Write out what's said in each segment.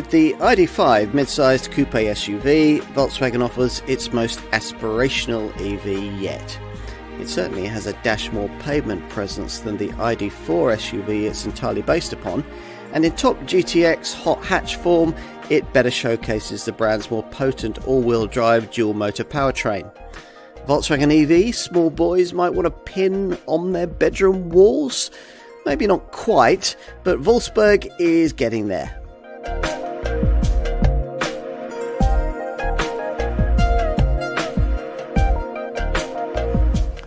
With the ID.5 mid-sized coupe SUV, Volkswagen offers its most aspirational EV yet. It certainly has a dash more pavement presence than the ID.4 SUV it's entirely based upon, and in top GTX hot hatch form, it better showcases the brand's more potent all-wheel drive dual-motor powertrain. Volkswagen EV small boys might want to pin on their bedroom walls? Maybe not quite, but Volkswagen is getting there.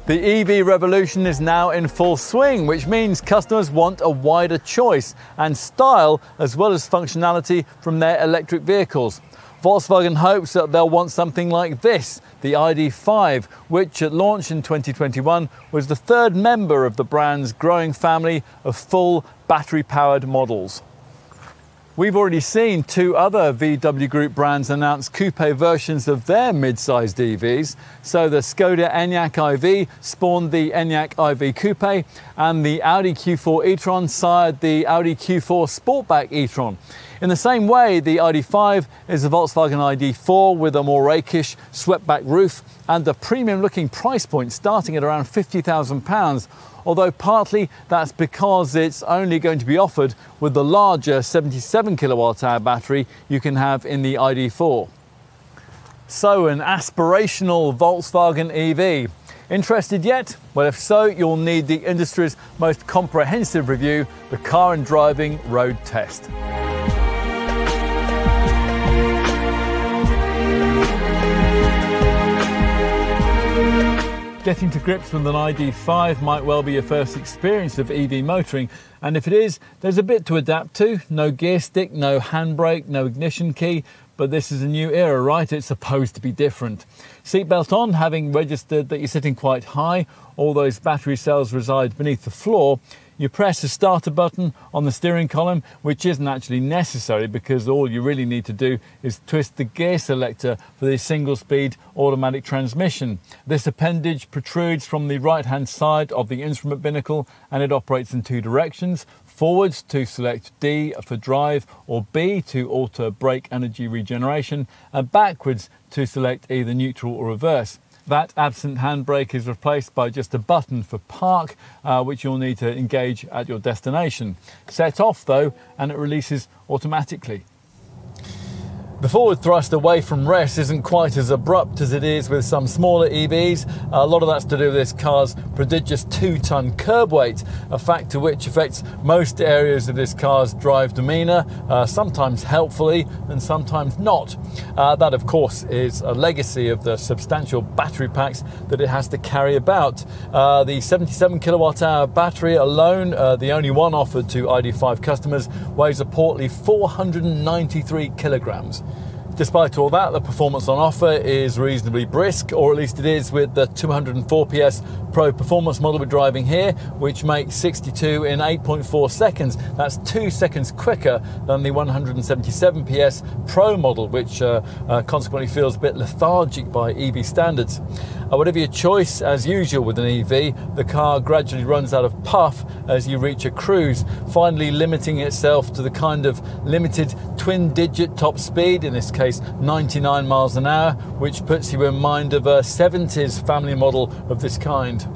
The EV revolution is now in full swing, which means customers want a wider choice and style as well as functionality from their electric vehicles. Volkswagen hopes that they'll want something like this, the ID.5, which at launch in 2021 was the third member of the brand's growing family of full battery-powered models. We've already seen two other VW Group brands announce coupe versions of their mid-sized EVs. So the Skoda Enyaq iV spawned the Enyaq iV Coupe, and the Audi Q4 e-tron sired the Audi Q4 Sportback e-tron. In the same way, the ID.5 is the Volkswagen ID.4 with a more rakish, swept-back roof and a premium-looking price point starting at around £50,000. Although partly that's because it's only going to be offered with the larger 77 kilowatt-hour battery you can have in the ID.4. So an aspirational Volkswagen EV. Interested yet? Well, if so, you'll need the industry's most comprehensive review, the Car and Driving Road Test. Getting to grips with an ID.5 might well be your first experience of EV motoring, and if it is, there's a bit to adapt to. No gear stick, no handbrake, no ignition key, but this is a new era, right? It's supposed to be different. Seatbelt on, having registered that you're sitting quite high, all those battery cells reside beneath the floor. You press the starter button on the steering column, which isn't actually necessary because all you really need to do is twist the gear selector for the single-speed automatic transmission. This appendage protrudes from the right-hand side of the instrument binnacle, and it operates in two directions: forwards to select D for drive or B to alter brake energy regeneration, and backwards to select either neutral or reverse. That absent handbrake is replaced by just a button for park, which you'll need to engage at your destination. Set off though, and it releases automatically. The forward thrust away from rest isn't quite as abrupt as it is with some smaller EVs. A lot of that's to do with this car's prodigious 2-ton curb weight, a factor which affects most areas of this car's drive demeanor, sometimes helpfully and sometimes not. That, of course, is a legacy of the substantial battery packs that it has to carry about. The 77 kilowatt-hour battery alone, the only one offered to ID.5 customers, weighs a portly 493 kilograms. Despite all that, the performance on offer is reasonably brisk, or at least it is with the 204 PS Pro Performance model we're driving here, which makes 62 in 8.4 seconds. That's 2 seconds quicker than the 177 PS Pro model, which consequently feels a bit lethargic by EV standards. Whatever your choice, as usual with an EV, the car gradually runs out of puff as you reach a cruise, finally limiting itself to the kind of limited twin-digit top speed, in this case 99 miles an hour, which puts you in mind of a 70s family model of this kind.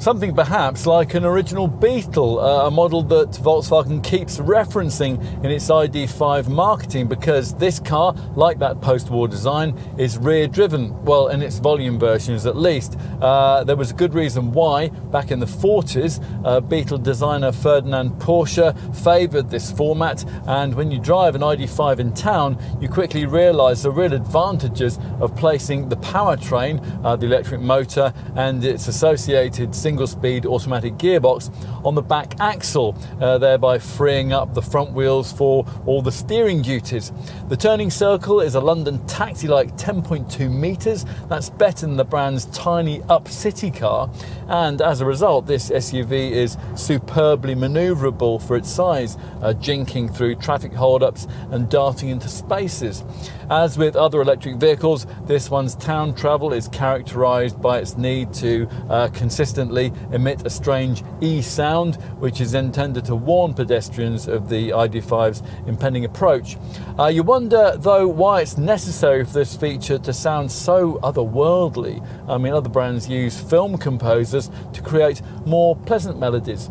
Something perhaps like an original Beetle, a model that Volkswagen keeps referencing in its ID.5 marketing, because this car, like that post-war design, is rear-driven, well, in its volume versions at least. There was a good reason why, back in the 40s, Beetle designer Ferdinand Porsche favoured this format, and when you drive an ID.5 in town, you quickly realise the real advantages of placing the powertrain, the electric motor, and its associated single-speed automatic gearbox on the back axle, thereby freeing up the front wheels for all the steering duties. The turning circle is a London taxi-like 10.2 metres. That's better than the brand's tiny up-city car, and as a result, this SUV is superbly manoeuvrable for its size, jinking through traffic hold-ups and darting into spaces. As with other electric vehicles, this one's town travel is characterized by its need to consistently emit a strange E sound, which is intended to warn pedestrians of the ID.5's impending approach. You wonder, though, why it's necessary for this feature to sound so otherworldly. I mean, other brands use film composers to create more pleasant melodies.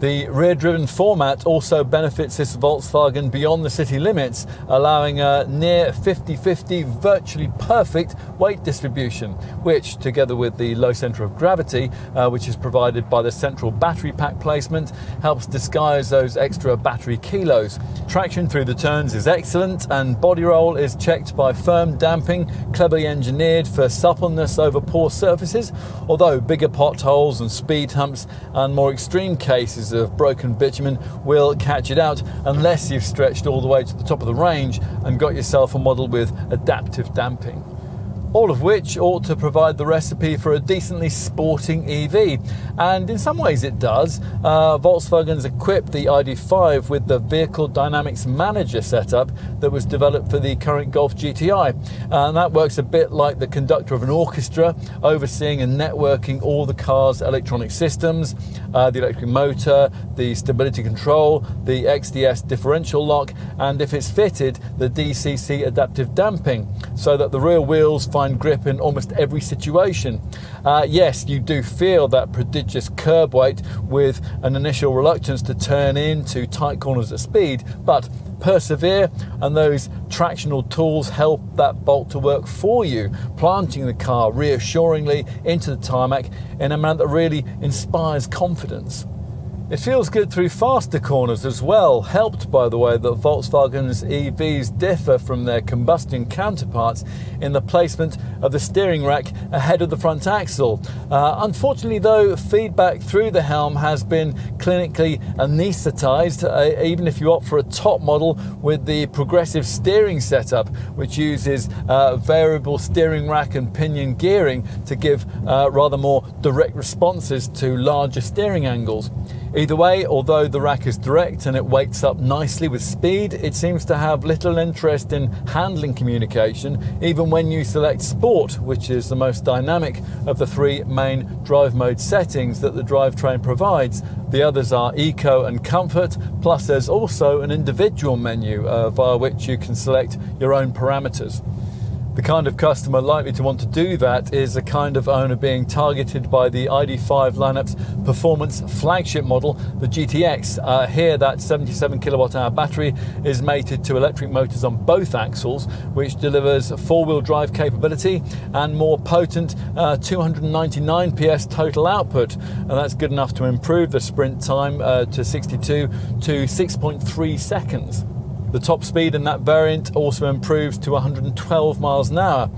The rear-driven format also benefits this Volkswagen beyond the city limits, allowing a near 50-50 virtually perfect weight distribution, which, together with the low centre of gravity, which is provided by the central battery pack placement, helps disguise those extra battery kilos. Traction through the turns is excellent, and body roll is checked by firm damping, cleverly engineered for suppleness over poor surfaces, although bigger potholes and speed humps and more extreme cases of broken bitumen will catch it out, unless you've stretched all the way to the top of the range and got yourself a model with adaptive damping. All of which ought to provide the recipe for a decently sporting EV, and in some ways it does. Volkswagen's equipped the ID.5 with the Vehicle Dynamics Manager setup that was developed for the current Golf GTI, and that works a bit like the conductor of an orchestra, overseeing and networking all the car's electronic systems, the electric motor, the stability control, the XDS differential lock, and if it's fitted, the DCC adaptive damping, so that the rear wheels find grip in almost every situation. Yes, you do feel that prodigious curb weight with an initial reluctance to turn into tight corners at speed, but persevere, and those tractional tools help that bolt to work for you, planting the car reassuringly into the tarmac in a manner that really inspires confidence. It feels good through faster corners as well, helped by the way that Volkswagen's EVs differ from their combustion counterparts in the placement of the steering rack ahead of the front axle. Unfortunately though, feedback through the helm has been clinically anaesthetised, even if you opt for a top model with the progressive steering setup, which uses variable steering rack and pinion gearing to give rather more direct responses to larger steering angles. Either way, although the rack is direct and it wakes up nicely with speed, it seems to have little interest in handling communication, even when you select Sport, which is the most dynamic of the three main drive mode settings that the drivetrain provides. The others are Eco and Comfort, plus there's also an individual menu via which you can select your own parameters. The kind of customer likely to want to do that is the kind of owner being targeted by the ID.5 lineup's performance flagship model, the GTX. Here, that 77 kilowatt-hour battery is mated to electric motors on both axles, which delivers four-wheel drive capability and more potent 299 PS total output, and that's good enough to improve the sprint time to 62 to 6.3 seconds. The top speed in that variant also improves to 112 miles an hour.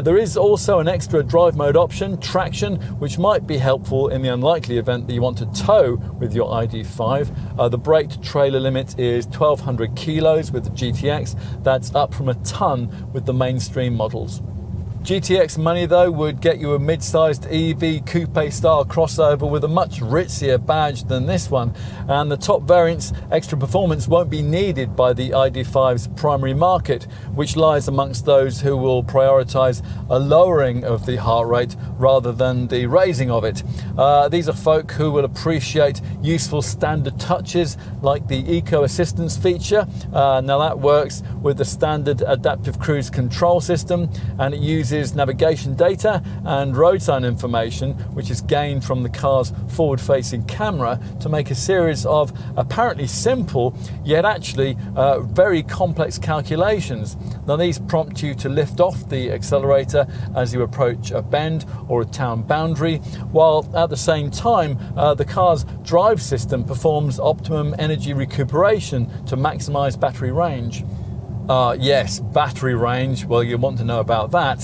There is also an extra drive mode option, traction, which might be helpful in the unlikely event that you want to tow with your ID.5. The braked trailer limit is 1,200 kilos with the GTX. That's up from a ton with the mainstream models. GTX money though would get you a mid-sized EV coupe style crossover with a much ritzier badge than this one, and the top variant's extra performance won't be needed by the ID.5's primary market, which lies amongst those who will prioritise a lowering of the heart rate rather than the raising of it. These are folk who will appreciate useful standard touches like the Eco Assistance feature. Now that works with the standard adaptive cruise control system, and it uses navigation data and road sign information, which is gained from the car's forward-facing camera, to make a series of apparently simple yet actually very complex calculations. Now these prompt you to lift off the accelerator as you approach a bend or a town boundary, while at the same time the car's drive system performs optimum energy recuperation to maximize battery range. Yes, battery range, well, you want to know about that.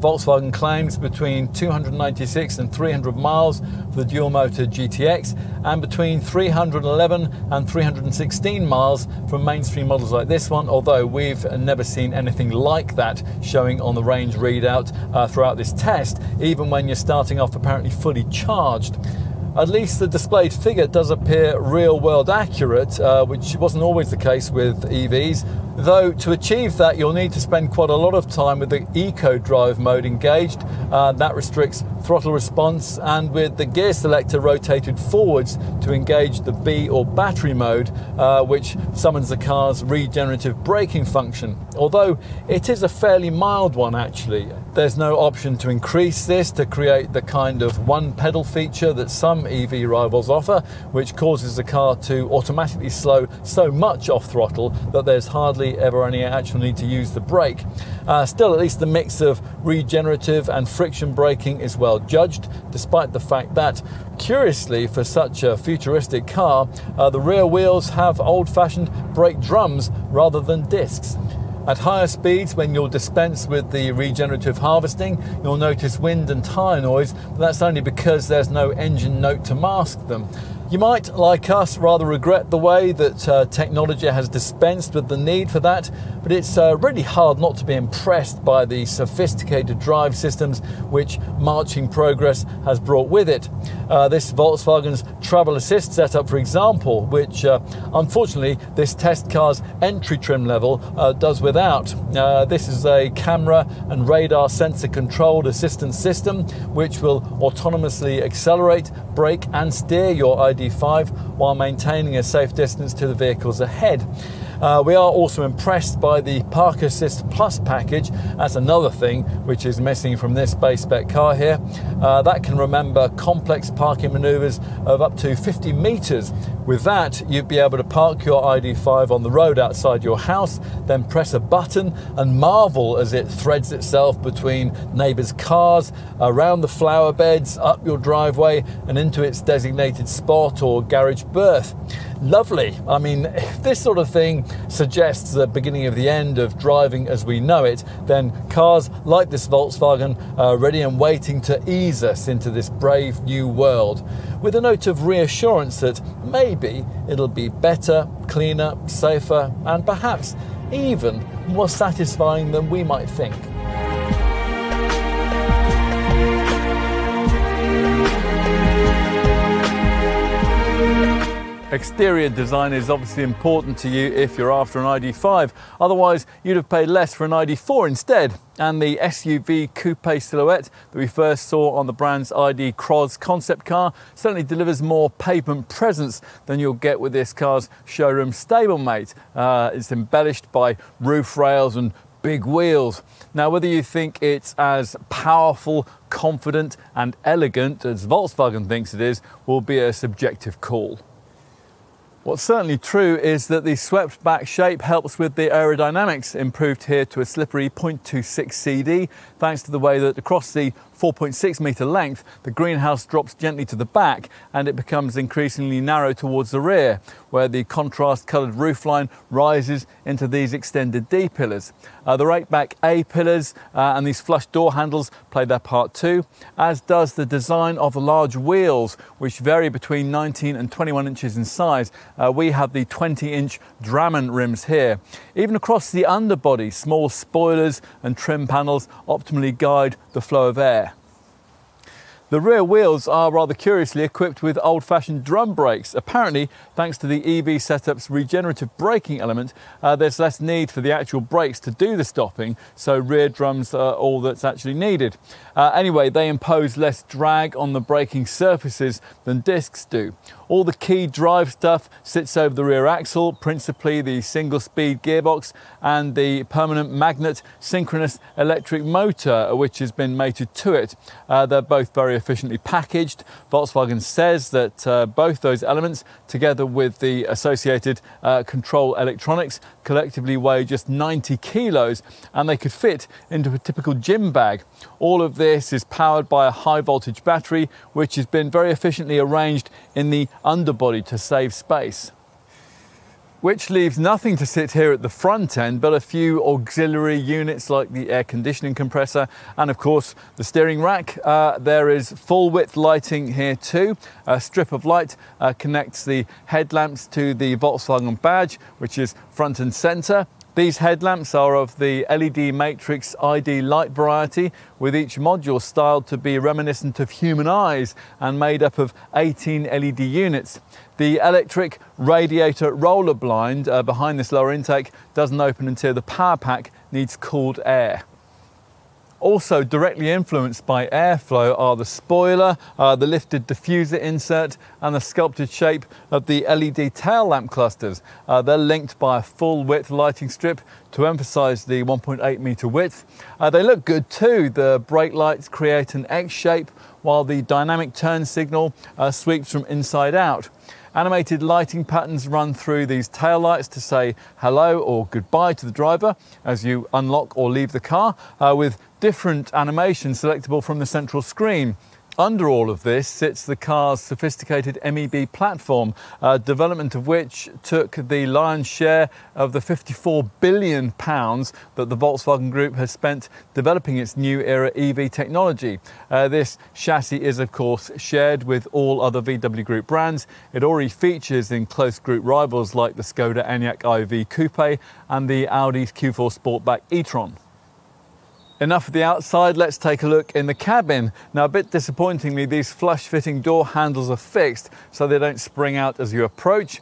Volkswagen claims between 296 and 300 miles for the dual-motor GTX, and between 311 and 316 miles from mainstream models like this one, although we've never seen anything like that showing on the range readout throughout this test, even when you're starting off apparently fully charged. At least the displayed figure does appear real-world accurate, which wasn't always the case with EVs. Though to achieve that, you'll need to spend quite a lot of time with the Eco Drive mode engaged. That restricts throttle response, and with the gear selector rotated forwards to engage the B or battery mode, which summons the car's regenerative braking function. Although it is a fairly mild one actually. There's no option to increase this to create the kind of one pedal feature that some EV rivals offer, which causes the car to automatically slow so much off throttle that there's hardly ever any actual need to use the brake. Still, at least the mix of regenerative and friction braking is well judged, despite the fact that, curiously for such a futuristic car, the rear wheels have old-fashioned brake drums rather than discs. At higher speeds, when you'll dispense with the regenerative harvesting, you'll notice wind and tyre noise, but that's only because there's no engine note to mask them. You might, like us, rather regret the way that technology has dispensed with the need for that, but it's really hard not to be impressed by the sophisticated drive systems which marching progress has brought with it. This Volkswagen's Travel Assist setup, for example, which unfortunately this test car's entry trim level does without. This is a camera and radar sensor controlled assistance system which will autonomously accelerate, brake and steer your ID.5 while maintaining a safe distance to the vehicles ahead. We are also impressed by the Park Assist Plus package. That's another thing which is missing from this base spec car here. That can remember complex parking manoeuvres of up to 50 metres. With that, you'd be able to park your ID.5 on the road outside your house, then press a button and marvel as it threads itself between neighbours' cars, around the flower beds, up your driveway and into its designated spot or garage berth. Lovely. I mean, if this sort of thing suggests the beginning of the end of driving as we know it, then cars like this Volkswagen are ready and waiting to ease us into this brave new world, with a note of reassurance that maybe it'll be better, cleaner, safer, and perhaps even more satisfying than we might think. Exterior design is obviously important to you if you're after an ID.5, otherwise you'd have paid less for an ID.4 instead. And the SUV coupe silhouette that we first saw on the brand's ID Cross concept car certainly delivers more pavement presence than you'll get with this car's showroom stablemate. It's embellished by roof rails and big wheels. Now, whether you think it's as powerful, confident and elegant as Volkswagen thinks it is will be a subjective call. What's certainly true is that the swept back shape helps with the aerodynamics, improved here to a slippery 0.26 CD, thanks to the way that across the 4.6 metre length, the greenhouse drops gently to the back and it becomes increasingly narrow towards the rear, where the contrast coloured roofline rises into these extended D pillars. The right back A pillars and these flush door handles play their part too, as does the design of the large wheels, which vary between 19 and 21 inches in size. We have the 20-inch Drammen rims here. Even across the underbody, small spoilers and trim panels optimally guide the flow of air. The rear wheels are rather curiously equipped with old-fashioned drum brakes. Apparently, thanks to the EV setup's regenerative braking element, there's less need for the actual brakes to do the stopping, so rear drums are all that's actually needed. Anyway, they impose less drag on the braking surfaces than discs do. All the key drive stuff sits over the rear axle, principally the single-speed gearbox and the permanent magnet synchronous electric motor, which has been mated to it. They're both very efficiently packaged. Volkswagen says that both those elements, together with the associated control electronics, collectively weigh just 90 kilos and they could fit into a typical gym bag. All of this is powered by a high voltage battery, which has been very efficiently arranged in the underbody to save space. Which leaves nothing to sit here at the front end but a few auxiliary units like the air conditioning compressor and of course the steering rack. There is full width lighting here too. A strip of light connects the headlamps to the Volkswagen badge, which is front and centre. These headlamps are of the LED matrix ID Light variety, with each module styled to be reminiscent of human eyes and made up of 18 LED units. The electric radiator roller blind behind this lower intake doesn't open until the power pack needs cooled air. Also directly influenced by airflow are the spoiler, the lifted diffuser insert and the sculpted shape of the LED tail lamp clusters. They're linked by a full width lighting strip to emphasize the 1.8 meter width. They look good too. The brake lights create an X shape while the dynamic turn signal sweeps from inside out. Animated lighting patterns run through these taillights to say hello or goodbye to the driver as you unlock or leave the car, with different animations selectable from the central screen. Under all of this sits the car's sophisticated MEB platform, development of which took the lion's share of the £54 billion that the Volkswagen Group has spent developing its new era EV technology. This chassis is, of course, shared with all other VW Group brands. It already features in close group rivals like the Skoda Enyaq iV Coupe and the Audi's Q4 Sportback e-tron. Enough of the outside, let's take a look in the cabin. Now, a bit disappointingly, these flush-fitting door handles are fixed so they don't spring out as you approach.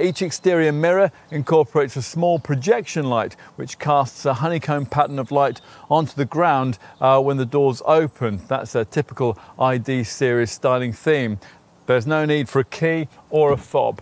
Each exterior mirror incorporates a small projection light which casts a honeycomb pattern of light onto the ground when the doors open. That's a typical ID series styling theme. There's no need for a key or a fob.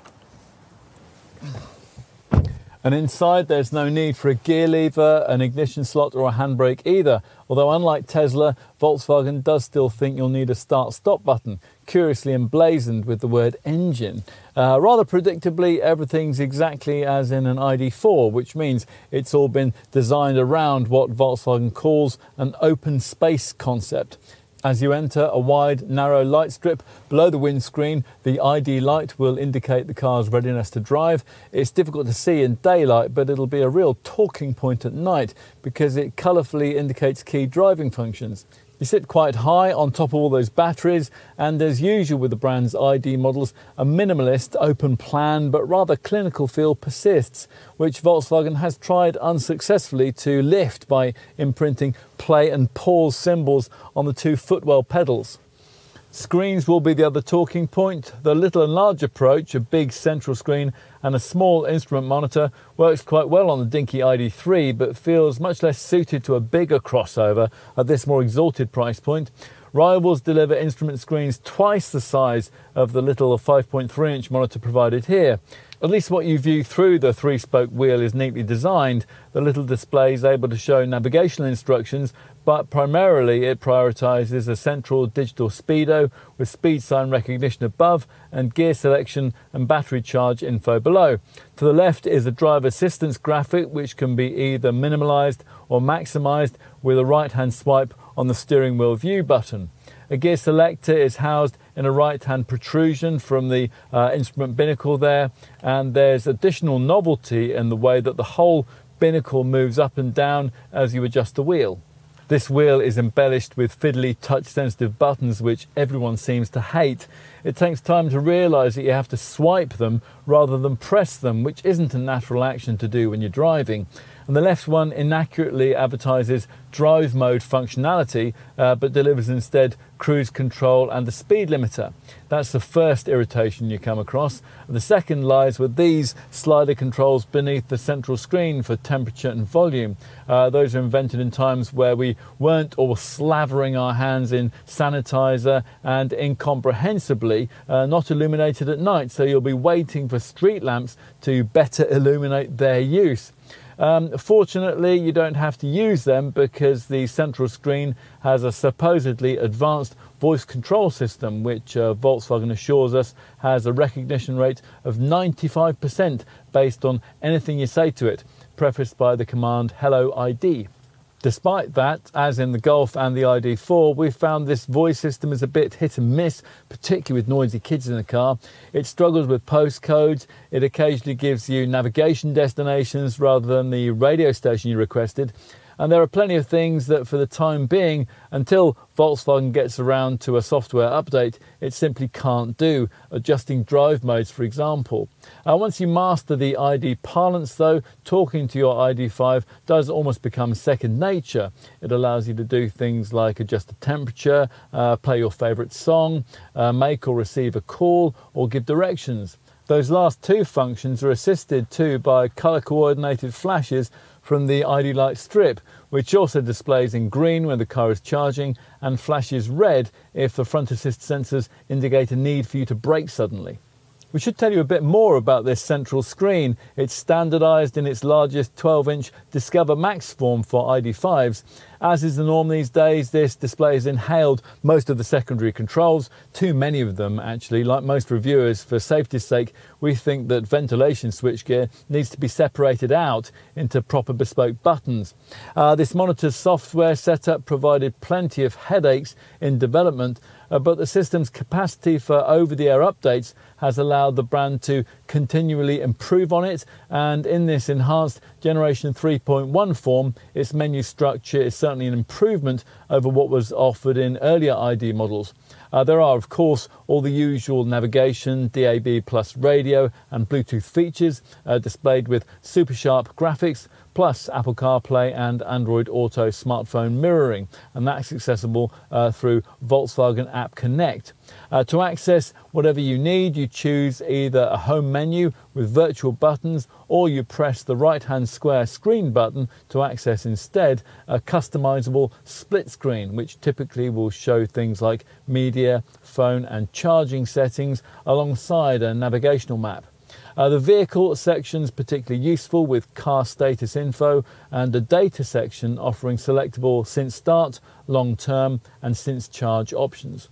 And inside, there's no need for a gear lever, an ignition slot or a handbrake either. Although unlike Tesla, Volkswagen does still think you'll need a start-stop button, curiously emblazoned with the word engine. Rather predictably, everything's exactly as in an ID.4, which means it's all been designed around what Volkswagen calls an open space concept. As you enter a wide, narrow light strip below the windscreen, the ID light will indicate the car's readiness to drive. It's difficult to see in daylight, but it'll be a real talking point at night because it colourfully indicates key driving functions. You sit quite high on top of all those batteries, and as usual with the brand's ID models, a minimalist, open plan but rather clinical feel persists, which Volkswagen has tried unsuccessfully to lift by imprinting play and pause symbols on the two footwell pedals. Screens will be the other talking point. The little and large approach, a big central screen and a small instrument monitor, works quite well on the dinky ID.3 but feels much less suited to a bigger crossover at this more exalted price point. Rivals deliver instrument screens twice the size of the little 5.3-inch monitor provided here. At least what you view through the three-spoke wheel is neatly designed. The little display is able to show navigational instructions, but primarily it prioritises a central digital speedo with speed sign recognition above and gear selection and battery charge info below. To the left is a driver assistance graphic which can be either minimalised or maximised with a right-hand swipe on the steering wheel view button. A gear selector is housed in a right-hand protrusion from the instrument binnacle there, and there's additional novelty in the way that the whole binnacle moves up and down as you adjust the wheel. This wheel is embellished with fiddly touch-sensitive buttons which everyone seems to hate. It takes time to realise that you have to swipe them rather than press them, which isn't a natural action to do when you're driving. And the left one inaccurately advertises drive mode functionality, but delivers instead cruise control and the speed limiter. That's the first irritation you come across. The second lies with these slider controls beneath the central screen for temperature and volume. Those are invented in times where we weren't all slavering our hands in sanitizer and incomprehensibly not illuminated at night, so you'll be waiting for street lamps to better illuminate their use. Fortunately, you don't have to use them because the central screen has a supposedly advanced voice control system which Volkswagen assures us has a recognition rate of 95% based on anything you say to it, prefaced by the command "Hello ID". Despite that, as in the Golf and the ID.4, we've found this voice system is a bit hit and miss, particularly with noisy kids in the car. It struggles with postcodes, it occasionally gives you navigation destinations rather than the radio station you requested, And there are plenty of things that for the time being, until Volkswagen gets around to a software update, it simply can't do, adjusting drive modes, for example. Once you master the ID parlance though, talking to your ID.5 does almost become second nature. It allows you to do things like adjust the temperature, play your favorite song, make or receive a call, or give directions. Those last two functions are assisted too by color coordinated flashes from the ID Light strip, which also displays in green when the car is charging and flashes red if the front assist sensors indicate a need for you to brake suddenly. We should tell you a bit more about this central screen. It's standardised in its largest 12-inch Discover Max form for ID.5s. As is the norm these days, this display has inhaled most of the secondary controls, too many of them actually. Like most reviewers, for safety's sake, we think that ventilation switchgear needs to be separated out into proper bespoke buttons. This monitor's software setup provided plenty of headaches in development, but the system's capacity for over-the-air updates has allowed the brand to continually improve on it, and in this enhanced Generation 3.1 form, its menu structure is certainly an improvement over what was offered in earlier ID models. There are, of course, all the usual navigation, DAB plus radio and Bluetooth features displayed with super sharp graphics, plus Apple CarPlay and Android Auto smartphone mirroring, and that's accessible through Volkswagen App Connect. To access whatever you need, you choose either a home menu with virtual buttons, or you press the right-hand square screen button to access instead a customizable split screen, which typically will show things like media, phone and charging settings alongside a navigational map. The vehicle section is particularly useful with car status info and a data section offering selectable since start, long term and since charge options.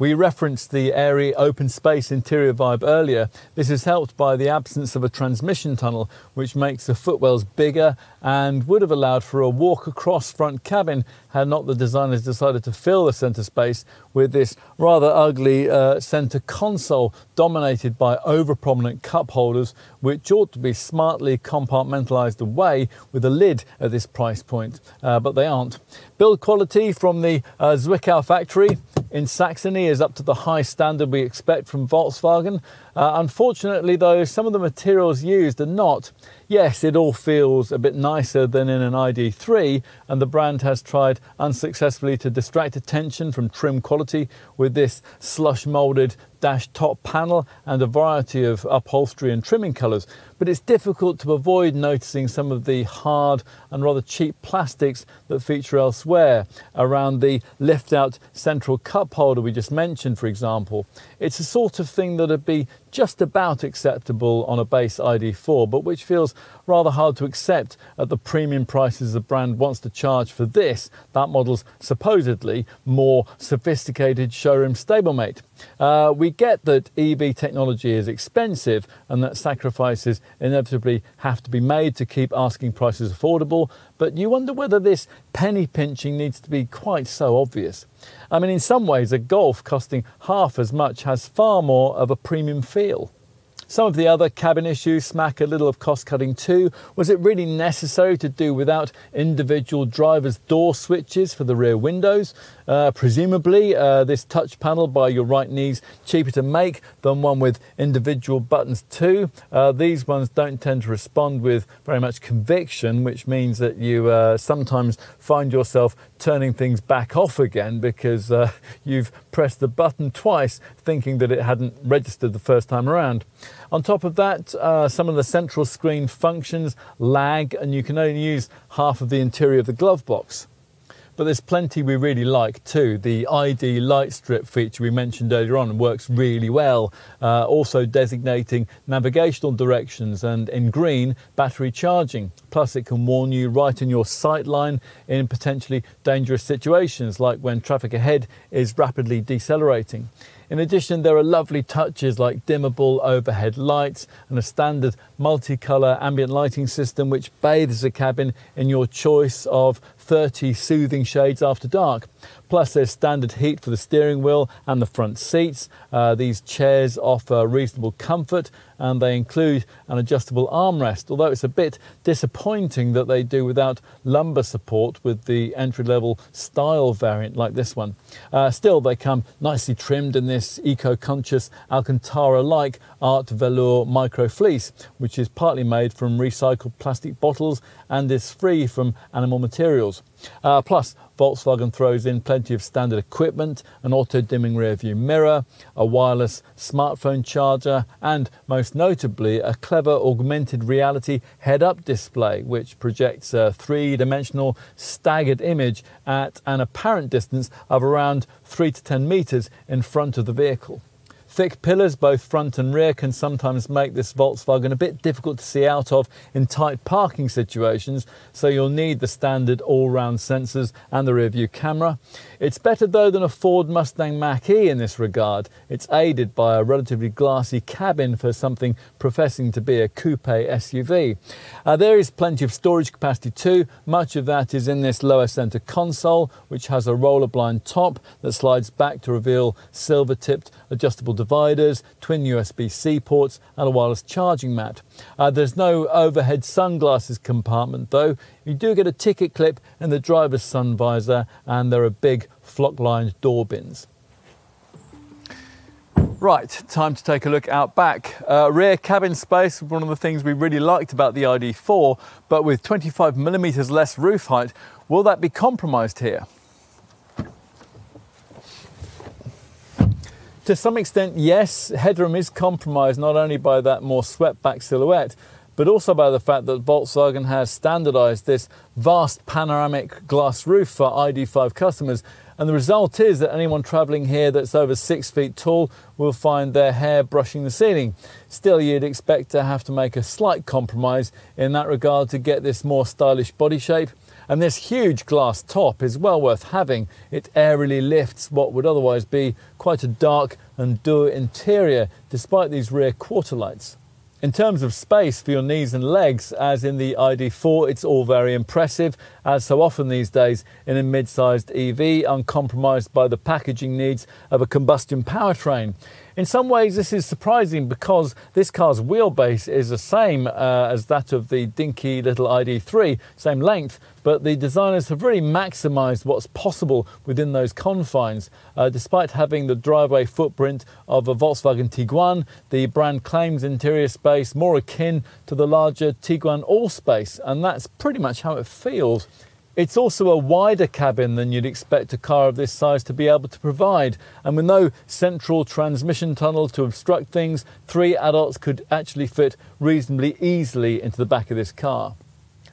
We referenced the airy open space interior vibe earlier. This is helped by the absence of a transmission tunnel, which makes the footwells bigger and would have allowed for a walk across front cabin had not the designers decided to fill the centre space with this rather ugly centre console dominated by over-prominent cup holders, which ought to be smartly compartmentalised away with a lid at this price point, but they aren't. Build quality from the Zwickau factory in Saxony is up to the high standard we expect from Volkswagen. Unfortunately though, some of the materials used are not. Yes, it all feels a bit nicer than in an ID.3, and the brand has tried unsuccessfully to distract attention from trim quality with this slush moulded dash top panel and a variety of upholstery and trimming colours, but it's difficult to avoid noticing some of the hard and rather cheap plastics that feature elsewhere, around the lift out central cup holder we just mentioned, for example. It's the sort of thing that would be just about acceptable on a base ID.4, but which feels rather hard to accept at the premium prices the brand wants to charge for this, that model's supposedly more sophisticated showroom stablemate. We get that EV technology is expensive and that sacrifices inevitably have to be made to keep asking prices affordable, but you wonder whether this penny pinching needs to be quite so obvious. I mean, in some ways, a Golf costing half as much has far more of a premium feel. Some of the other cabin issues smack a little of cost-cutting too. Was it really necessary to do without individual driver's door switches for the rear windows? Presumably, this touch panel by your right knee's cheaper to make than one with individual buttons too. These ones don't tend to respond with very much conviction, which means that you sometimes find yourself turning things back off again because you've pressed the button twice thinking that it hadn't registered the first time around. On top of that, some of the central screen functions lag and you can only use half of the interior of the glove box. But there's plenty we really like too. The ID Light strip feature we mentioned earlier on works really well, also designating navigational directions and, in green, battery charging. Plus it can warn you right in your sight line in potentially dangerous situations, like when traffic ahead is rapidly decelerating. In addition, there are lovely touches like dimmable overhead lights and a standard multicolour ambient lighting system which bathes the cabin in your choice of 30 soothing shades after dark. Plus there's standard heat for the steering wheel and the front seats. These chairs offer reasonable comfort and they include an adjustable armrest, although it's a bit disappointing that they do without lumbar support with the entry-level style variant like this one. Still, they come nicely trimmed in this eco-conscious Alcantara-like art velour micro fleece, which is partly made from recycled plastic bottles and is free from animal materials. Plus, Volkswagen throws in plenty of standard equipment, an auto-dimming rear-view mirror, a wireless smartphone charger, and most notably a clever augmented reality head-up display which projects a three-dimensional staggered image at an apparent distance of around 3 to 10 meters in front of the vehicle. Thick pillars, both front and rear, can sometimes make this Volkswagen a bit difficult to see out of in tight parking situations, so you'll need the standard all-round sensors and the rear-view camera. It's better though than a Ford Mustang Mach-E in this regard. It's aided by a relatively glassy cabin for something professing to be a coupe SUV. There is plenty of storage capacity too. Much of that is in this lower centre console, which has a roller-blind top that slides back to reveal silver-tipped adjustable dividers, twin USB-C ports and a wireless charging mat. There's no overhead sunglasses compartment though. You do get a ticket clip in the driver's sun visor and there are big flock-lined door bins. Right, time to take a look out back. Rear cabin space was one of the things we really liked about the ID.4, but with 25mm less roof height, will that be compromised here? To some extent, yes, headroom is compromised not only by that more swept-back silhouette, but also by the fact that Volkswagen has standardised this vast panoramic glass roof for ID.5 customers, and the result is that anyone travelling here that's over 6 feet tall will find their hair brushing the ceiling. Still, you'd expect to have to make a slight compromise in that regard to get this more stylish body shape. And this huge glass top is well worth having. It airily lifts what would otherwise be quite a dark and dour interior, despite these rear quarter lights. In terms of space for your knees and legs, as in the ID.4, it's all very impressive, as so often these days in a mid-sized EV, uncompromised by the packaging needs of a combustion powertrain. In some ways this is surprising because this car's wheelbase is the same as that of the dinky little ID.3, same length, but the designers have really maximised what's possible within those confines. Despite having the driveway footprint of a Volkswagen Tiguan, the brand claims interior space more akin to the larger Tiguan Allspace, and that's pretty much how it feels. It's also a wider cabin than you'd expect a car of this size to be able to provide, and with no central transmission tunnel to obstruct things, 3 adults could actually fit reasonably easily into the back of this car.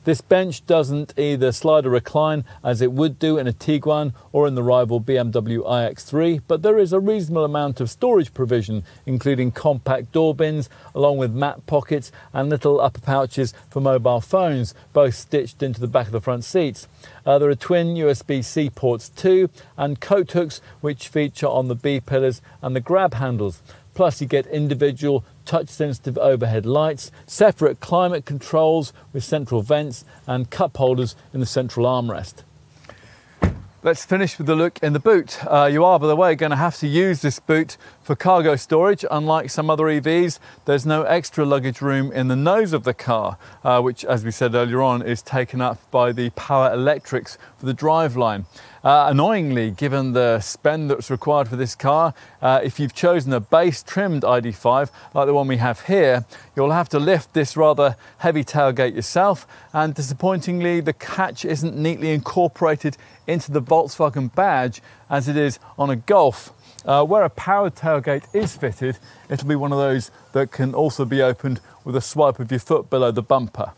This bench doesn't either slide or recline as it would do in a Tiguan or in the rival BMW iX3, but there is a reasonable amount of storage provision, including compact door bins, along with mat pockets and little upper pouches for mobile phones, both stitched into the back of the front seats. There are twin USB-C ports too, and coat hooks which feature on the B-pillars and the grab handles. Plus you get individual touch-sensitive overhead lights, separate climate controls with central vents and cup holders in the central armrest. Let's finish with a look in the boot. You are, by the way, going to have to use this boot for cargo storage. Unlike some other EVs, there's no extra luggage room in the nose of the car, which, as we said earlier on, is taken up by the power electrics for the driveline. Annoyingly, given the spend that's required for this car, if you've chosen a base-trimmed ID.5, like the one we have here, you'll have to lift this rather heavy tailgate yourself, and disappointingly, the hatch isn't neatly incorporated into the Volkswagen badge as it is on a Golf. Where a powered tailgate is fitted, it'll be one of those that can also be opened with a swipe of your foot below the bumper.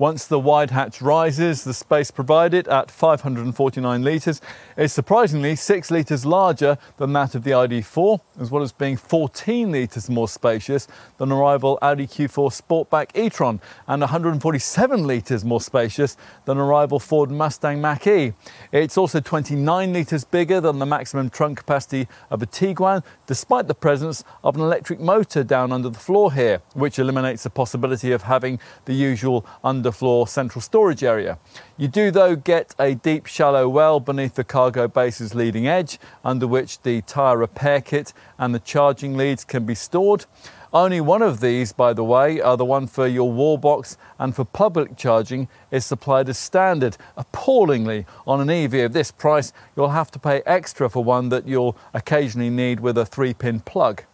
Once the wide hatch rises, the space provided at 549 litres is surprisingly 6 litres larger than that of the ID.4, as well as being 14 litres more spacious than the rival Audi Q4 Sportback e-tron and 147 litres more spacious than the rival Ford Mustang Mach-E. It's also 29 litres bigger than the maximum trunk capacity of a Tiguan, despite the presence of an electric motor down under the floor here, which eliminates the possibility of having the usual under underfloor central storage area. You do though get a deep shallow well beneath the cargo base's leading edge, under which the tyre repair kit and the charging leads can be stored. Only one of these, by the way, the one for your wall box and for public charging, is supplied as standard. Appallingly, on an EV of this price, you'll have to pay extra for one that you'll occasionally need with a 3-pin plug.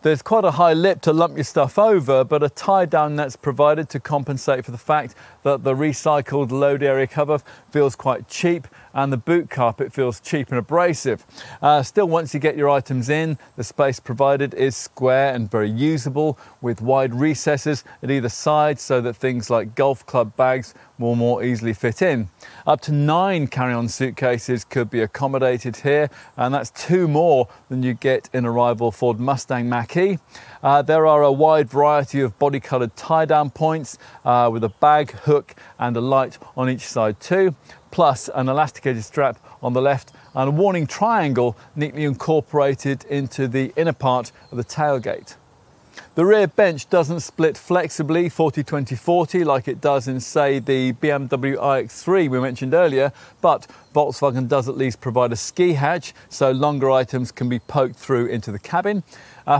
There's quite a high lip to lump your stuff over, but a tie-down net's provided to compensate for the fact that the recycled load area cover feels quite cheap and the boot carpet feels cheap and abrasive. Still, once you get your items in, the space provided is square and very usable, with wide recesses at either side so that things like golf club bags will more easily fit in. Up to 9 carry-on suitcases could be accommodated here, and that's 2 more than you get in a rival Ford Mustang Mach-E. There are a wide variety of body-coloured tie-down points with a bag, hook and a light on each side too, plus an elasticated strap on the left and a warning triangle neatly incorporated into the inner part of the tailgate. The rear bench doesn't split flexibly 40-20-40 like it does in, say, the BMW iX3 we mentioned earlier, but Volkswagen does at least provide a ski hatch so longer items can be poked through into the cabin.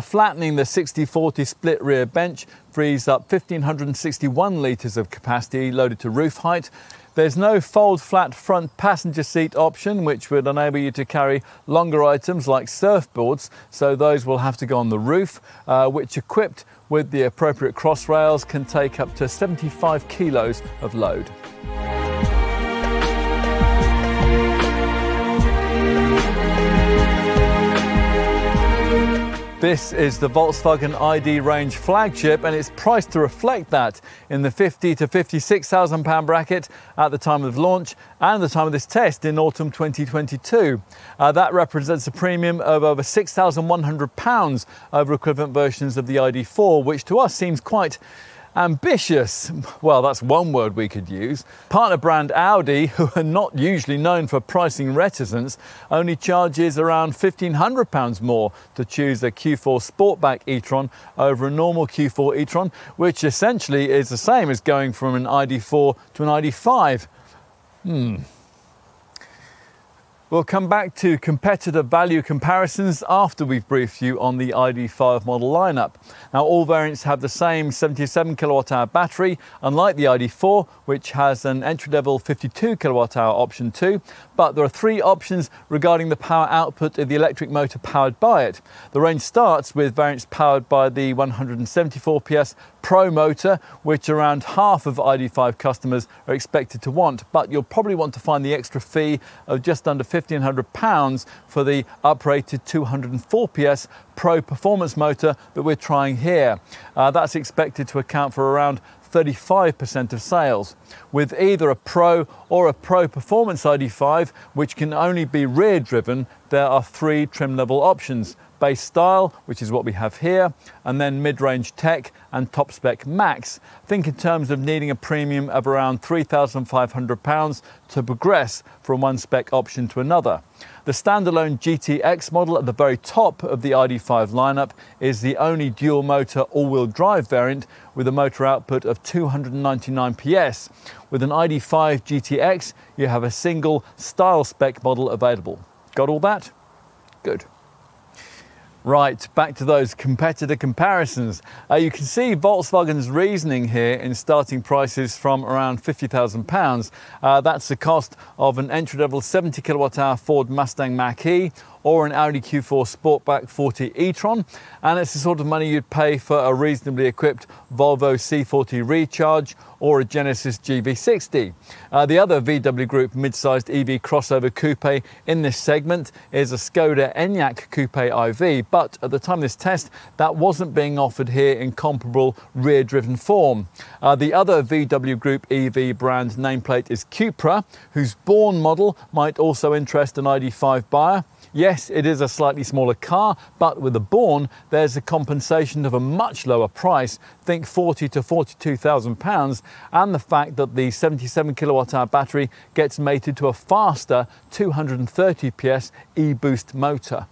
Flattening the 60-40 split rear bench frees up 1,561 litres of capacity loaded to roof height. There's no fold flat front passenger seat option, which would enable you to carry longer items like surfboards, so those will have to go on the roof, which equipped with the appropriate cross rails can take up to 75 kilos of load. This is the Volkswagen ID range flagship, and it's priced to reflect that in the £50,000 to £56,000 bracket at the time of launch and the time of this test in autumn 2022. That represents a premium of over £6,100 over equivalent versions of the ID.4, which to us seems quite ambitious. Well, that's one word we could use. Partner brand Audi, who are not usually known for pricing reticence, only charges around £1,500 more to choose a Q4 Sportback e-tron over a normal Q4 e-tron, which essentially is the same as going from an ID.4 to an ID.5. We'll come back to competitor value comparisons after we've briefed you on the ID.5 model lineup. Now, all variants have the same 77kWh battery, unlike the ID.4, which has an entry-level 52kWh option too, but there are 3 options regarding the power output of the electric motor powered by it. The range starts with variants powered by the 174 PS Pro motor, which around half of ID.5 customers are expected to want, but you'll probably want to find the extra fee of just under £1,500 for the uprated 204 PS Pro performance motor that we're trying here. That's expected to account for around 35% of sales. With either a Pro or a Pro Performance ID.5, which can only be rear driven, there are 3 trim level options: base style, which is what we have here, and then mid-range tech and top spec max. Think in terms of needing a premium of around £3,500 to progress from one spec option to another. The standalone GTX model at the very top of the ID.5 lineup is the only dual motor all-wheel drive variant with a motor output of 299 PS. With an ID.5 GTX, you have a single style spec model available. Got all that? Good. Right, back to those competitor comparisons. You can see Volkswagen's reasoning here in starting prices from around £50,000. That's the cost of an entry-level 70kWh Ford Mustang Mach-E or an Audi Q4 Sportback 40 e-tron, and it's the sort of money you'd pay for a reasonably equipped Volvo C40 Recharge or a Genesis GV60. The other VW Group mid-sized EV crossover coupe in this segment is a Skoda Enyaq Coupe IV, but at the time of this test, that wasn't being offered here in comparable rear-driven form. The other VW Group EV brand nameplate is Cupra, whose Born model might also interest an ID.5 buyer. Yes, it is a slightly smaller car, but with the Born, there's a compensation of a much lower price, think £40,000 to £42,000, and the fact that the 77kWh battery gets mated to a faster 230 PS e-boost motor.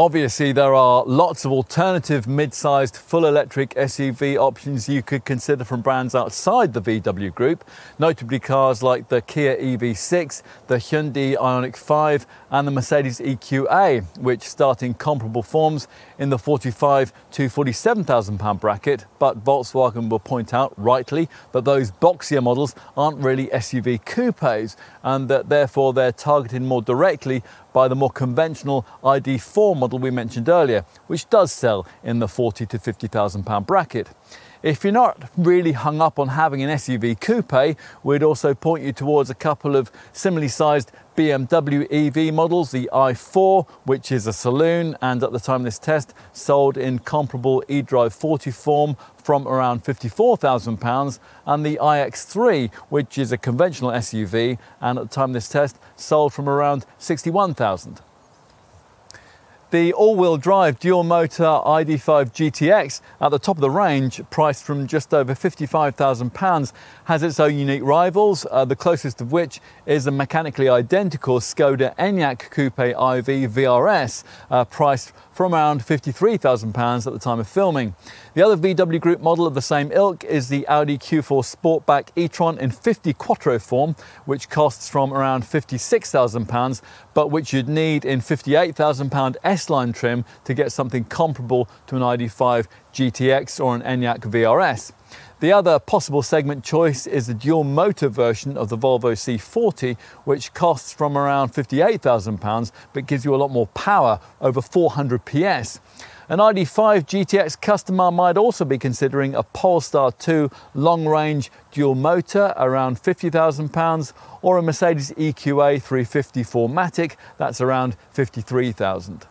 Obviously, there are lots of alternative mid-sized full electric SUV options you could consider from brands outside the VW group, notably cars like the Kia EV6, the Hyundai Ioniq 5 and the Mercedes EQA, which start in comparable forms in the £45,000 to £47,000 bracket, but Volkswagen will point out, rightly, that those boxier models aren't really SUV coupes and that therefore they're targeted more directly by the more conventional ID.4 model we mentioned earlier, which does sell in the £40,000 to £50,000 bracket. If you're not really hung up on having an SUV coupe, we'd also point you towards a couple of similarly sized BMW EV models, the i4, which is a saloon and at the time of this test sold in comparable eDrive 40 form from around £54,000, and the iX3, which is a conventional SUV and at the time of this test sold from around £61,000. The all-wheel drive dual-motor ID.5 GTX at the top of the range, priced from just over £55,000, has its own unique rivals, the closest of which is a mechanically identical Skoda Enyaq Coupe IV VRS, priced from around £53,000 at the time of filming. The other VW Group model of the same ilk is the Audi Q4 Sportback e-tron in 50 Quattro form, which costs from around £56,000, but which you'd need in £58,000 S-Line trim to get something comparable to an ID.5 GTX or an Enyaq VRS. The other possible segment choice is the dual motor version of the Volvo C40, which costs from around £58,000 but gives you a lot more power, over 400 PS. An ID.5 GTX customer might also be considering a Polestar 2 long-range dual motor around £50,000 or a Mercedes EQA 350 4MATIC, that's around £53,000.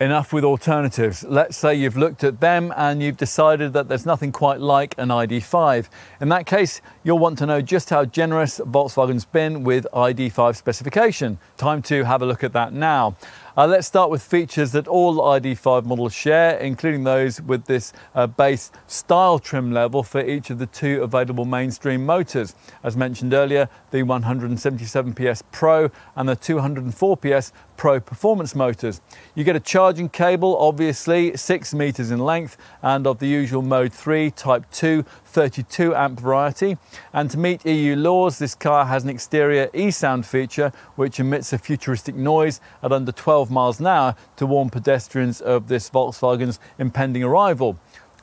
Enough with alternatives. Let's say you've looked at them and you've decided that there's nothing quite like an ID.5. In that case, you'll want to know just how generous Volkswagen's been with ID.5 specification. Time to have a look at that now. Let's start with features that all ID.5 models share, including those with this base style trim level for each of the two available mainstream motors. As mentioned earlier, the 177 PS Pro and the 204 PS Pro performance motors. You get a charging cable, obviously 6 meters in length and of the usual Mode 3 Type 2 32 amp variety, and to meet EU laws this car has an exterior e-sound feature which emits a futuristic noise at under 12 miles an hour to warn pedestrians of this Volkswagen's impending arrival.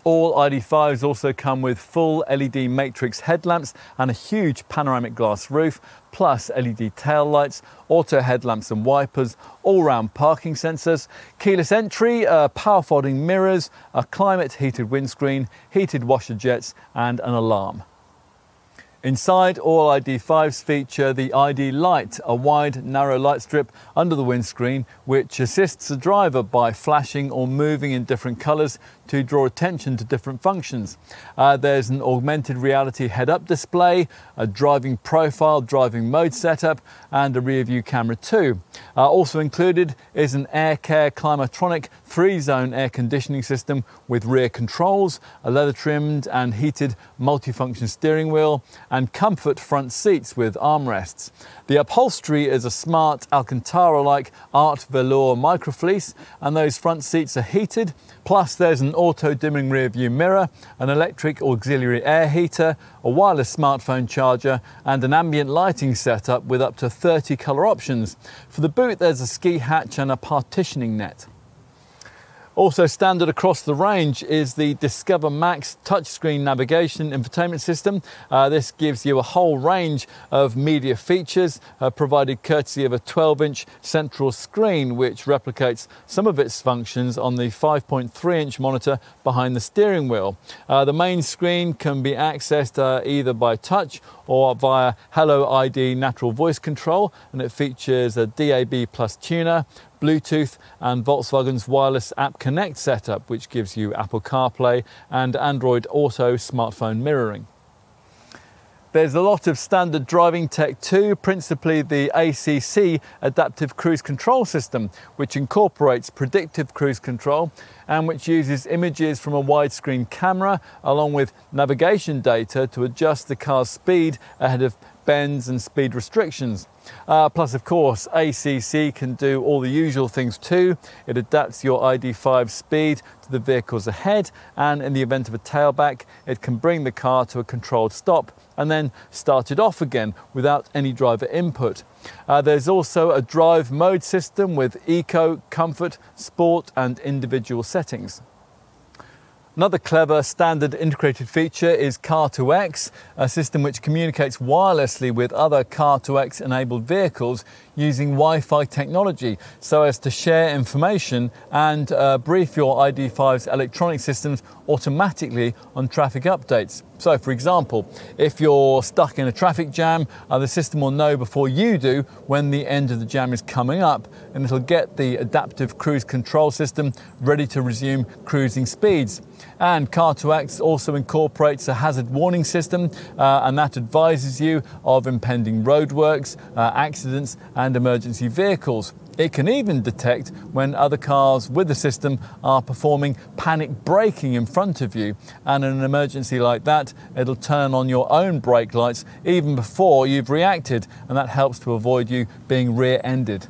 All ID.5s also come with full LED matrix headlamps and a huge panoramic glass roof, plus LED tail lights, auto headlamps and wipers, all-round parking sensors, keyless entry, power folding mirrors, a climate heated windscreen, heated washer jets and an alarm. Inside, all ID.5s feature the ID Light, a wide, narrow light strip under the windscreen which assists the driver by flashing or moving in different colours to draw attention to different functions. There's an augmented reality head-up display, a driving profile, driving mode setup and a rear-view camera too. Also included is an AirCare Climatronic 3-zone air conditioning system with rear controls, a leather-trimmed and heated multifunction steering wheel, and comfort front seats with armrests. The upholstery is a smart Alcantara-like art velour microfleece and those front seats are heated, plus there's an auto-dimming rear-view mirror, an electric auxiliary air heater, a wireless smartphone charger and an ambient lighting setup with up to 30 colour options. For the boot there's a ski hatch and a partitioning net. Also standard across the range is the Discover Max touchscreen navigation infotainment system. This gives you a whole range of media features provided courtesy of a 12-inch central screen which replicates some of its functions on the 5.3-inch monitor behind the steering wheel. The main screen can be accessed either by touch or via Hello ID natural voice control, and it features a DAB+ tuner, Bluetooth and Volkswagen's wireless App Connect setup, which gives you Apple CarPlay and Android Auto smartphone mirroring. There's a lot of standard driving tech too, principally the ACC adaptive cruise control system, which incorporates predictive cruise control and which uses images from a widescreen camera along with navigation data to adjust the car's speed ahead of bends and speed restrictions. Plus, of course, ACC can do all the usual things too. It adapts your ID.5 speed to the vehicles ahead, and in the event of a tailback, it can bring the car to a controlled stop and then start it off again without any driver input. There's also a drive mode system with eco, comfort, sport and individual settings. Another clever standard integrated feature is Car2X, a system which communicates wirelessly with other Car2X enabled vehicles using Wi-Fi technology, so as to share information and brief your ID.5's electronic systems automatically on traffic updates. So for example, if you're stuck in a traffic jam, the system will know before you do when the end of the jam is coming up, and it'll get the adaptive cruise control system ready to resume cruising speeds. And Car2X also incorporates a hazard warning system, and that advises you of impending roadworks, accidents and emergency vehicles. It can even detect when other cars with the system are performing panic braking in front of you, and in an emergency like that, it'll turn on your own brake lights even before you've reacted, and that helps to avoid you being rear-ended.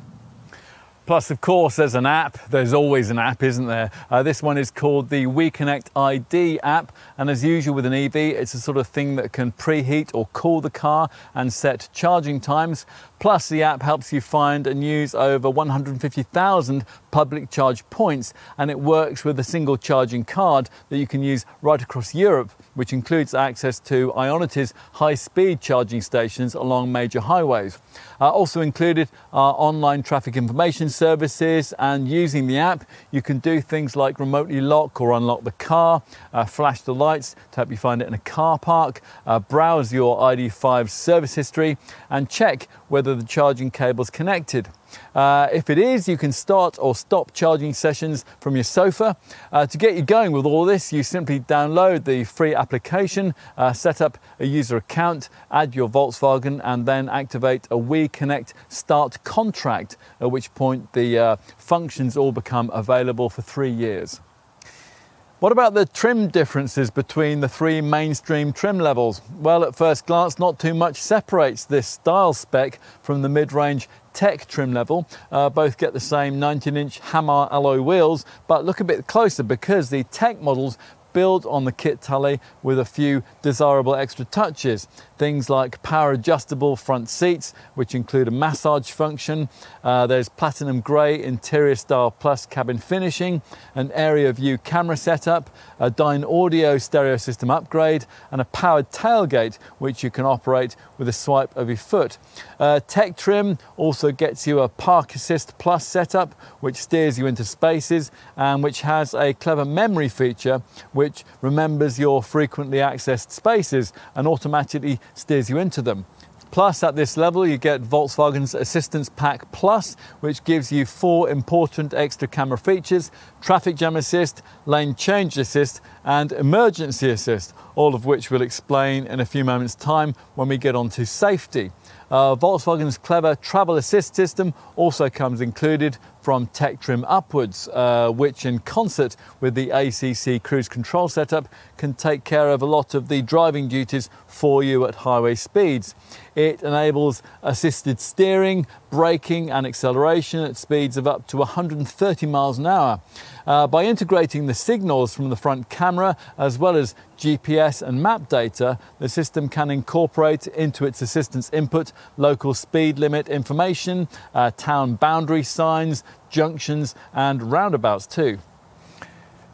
Plus, of course, there's an app. There's always an app, isn't there? This one is called the WeConnect ID app, and as usual with an EV, it's the sort of thing that can preheat or cool the car and set charging times. Plus, the app helps you find and use over 150,000 public charge points, and it works with a single charging card that you can use right across Europe, which includes access to Ioniq's high-speed charging stations along major highways. Also included are online traffic information services, and using the app you can do things like remotely lock or unlock the car, flash the lights to help you find it in a car park, browse your ID.5 service history and check whether the charging cable's connected. If it is, you can start or stop charging sessions from your sofa. To get you going with all this, you simply download the free application, set up a user account, add your Volkswagen and then activate a WeConnect Start contract, at which point the functions all become available for 3 years. What about the trim differences between the three mainstream trim levels? Well, at first glance, not too much separates this style spec from the mid-range tech trim level. Both get the same 19-inch Hammer alloy wheels, but look a bit closer because the tech models build on the kit tally with a few desirable extra touches. Things like power adjustable front seats, which include a massage function. There's platinum grey interior style plus cabin finishing, an area view camera setup, a Dyn Audio stereo system upgrade, and a powered tailgate, which you can operate with a swipe of your foot. Tech trim also gets you a Park Assist Plus setup, which steers you into spaces and which has a clever memory feature, which remembers your frequently accessed spaces and automatically steers you into them. Plus, at this level, you get Volkswagen's Assistance Pack Plus, which gives you 4 important extra camera features: traffic jam assist, lane change assist, and emergency assist, all of which we'll explain in a few moments' time when we get on to safety. Volkswagen's clever Travel Assist system also comes included from tech trim upwards, which in concert with the ACC cruise control setup can take care of a lot of the driving duties for you at highway speeds. It enables assisted steering, braking and acceleration at speeds of up to 130 miles an hour. By integrating the signals from the front camera as well as GPS and map data, the system can incorporate into its assistance input local speed limit information, town boundary signs, junctions and roundabouts too.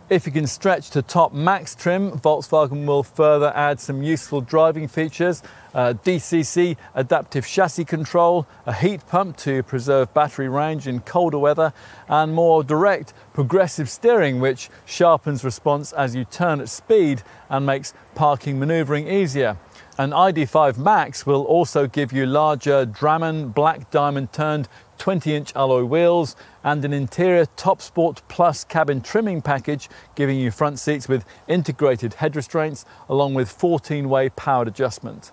If you can stretch to top max trim, Volkswagen will further add some useful driving features: DCC adaptive chassis control, a heat pump to preserve battery range in colder weather, and more direct progressive steering, which sharpens response as you turn at speed and makes parking maneuvering easier. An ID.5 Max will also give you larger Drammen black diamond turned 20-inch alloy wheels and an interior Top Sport Plus cabin trimming package, giving you front seats with integrated head restraints along with 14-way powered adjustment.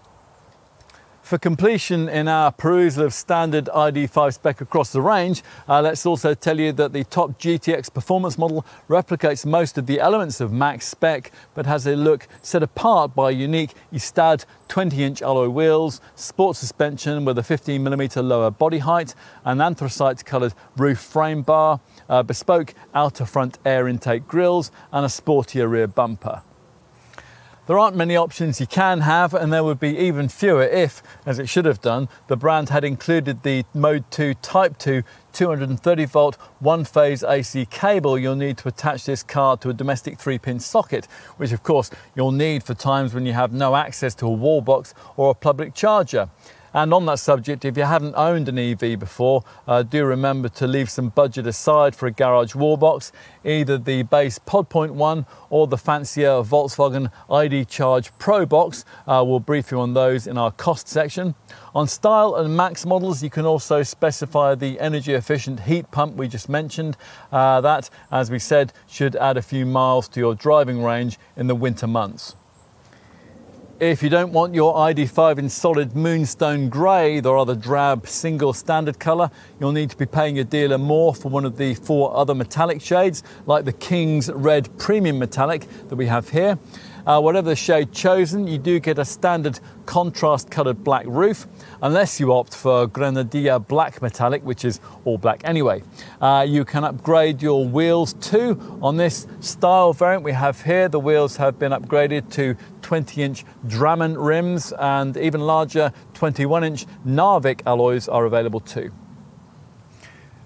For completion in our perusal of standard ID.5 spec across the range, let's also tell you that the top GTX performance model replicates most of the elements of Max spec, but has a look set apart by unique Estad 20-inch alloy wheels, sport suspension with a 15mm lower body height, an anthracite-coloured roof frame bar, bespoke outer front air intake grills, and a sportier rear bumper. There aren't many options you can have, and there would be even fewer if, as it should have done, the brand had included the Mode 2 Type 2 230-volt one-phase AC cable you'll need to attach this car to a domestic 3-pin socket, which of course you'll need for times when you have no access to a wall box or a public charger. And on that subject, if you haven't owned an EV before, do remember to leave some budget aside for a garage wall box, either the base Podpoint one or the fancier Volkswagen ID Charge Pro box. We'll brief you on those in our cost section. On Style and Max models, you can also specify the energy efficient heat pump we just mentioned. That, as we said, should add a few miles to your driving range in the winter months. If you don't want your ID.5 in solid moonstone grey, the rather drab single standard colour, you'll need to be paying your dealer more for one of the 4 other metallic shades, like the King's Red Premium Metallic that we have here. Whatever the shade chosen, you do get a standard contrast coloured black roof, unless you opt for Grenadilla Black Metallic, which is all black anyway. You can upgrade your wheels too. On this Style variant we have here, the wheels have been upgraded to 20-inch Drammen rims, and even larger 21-inch Narvik alloys are available too.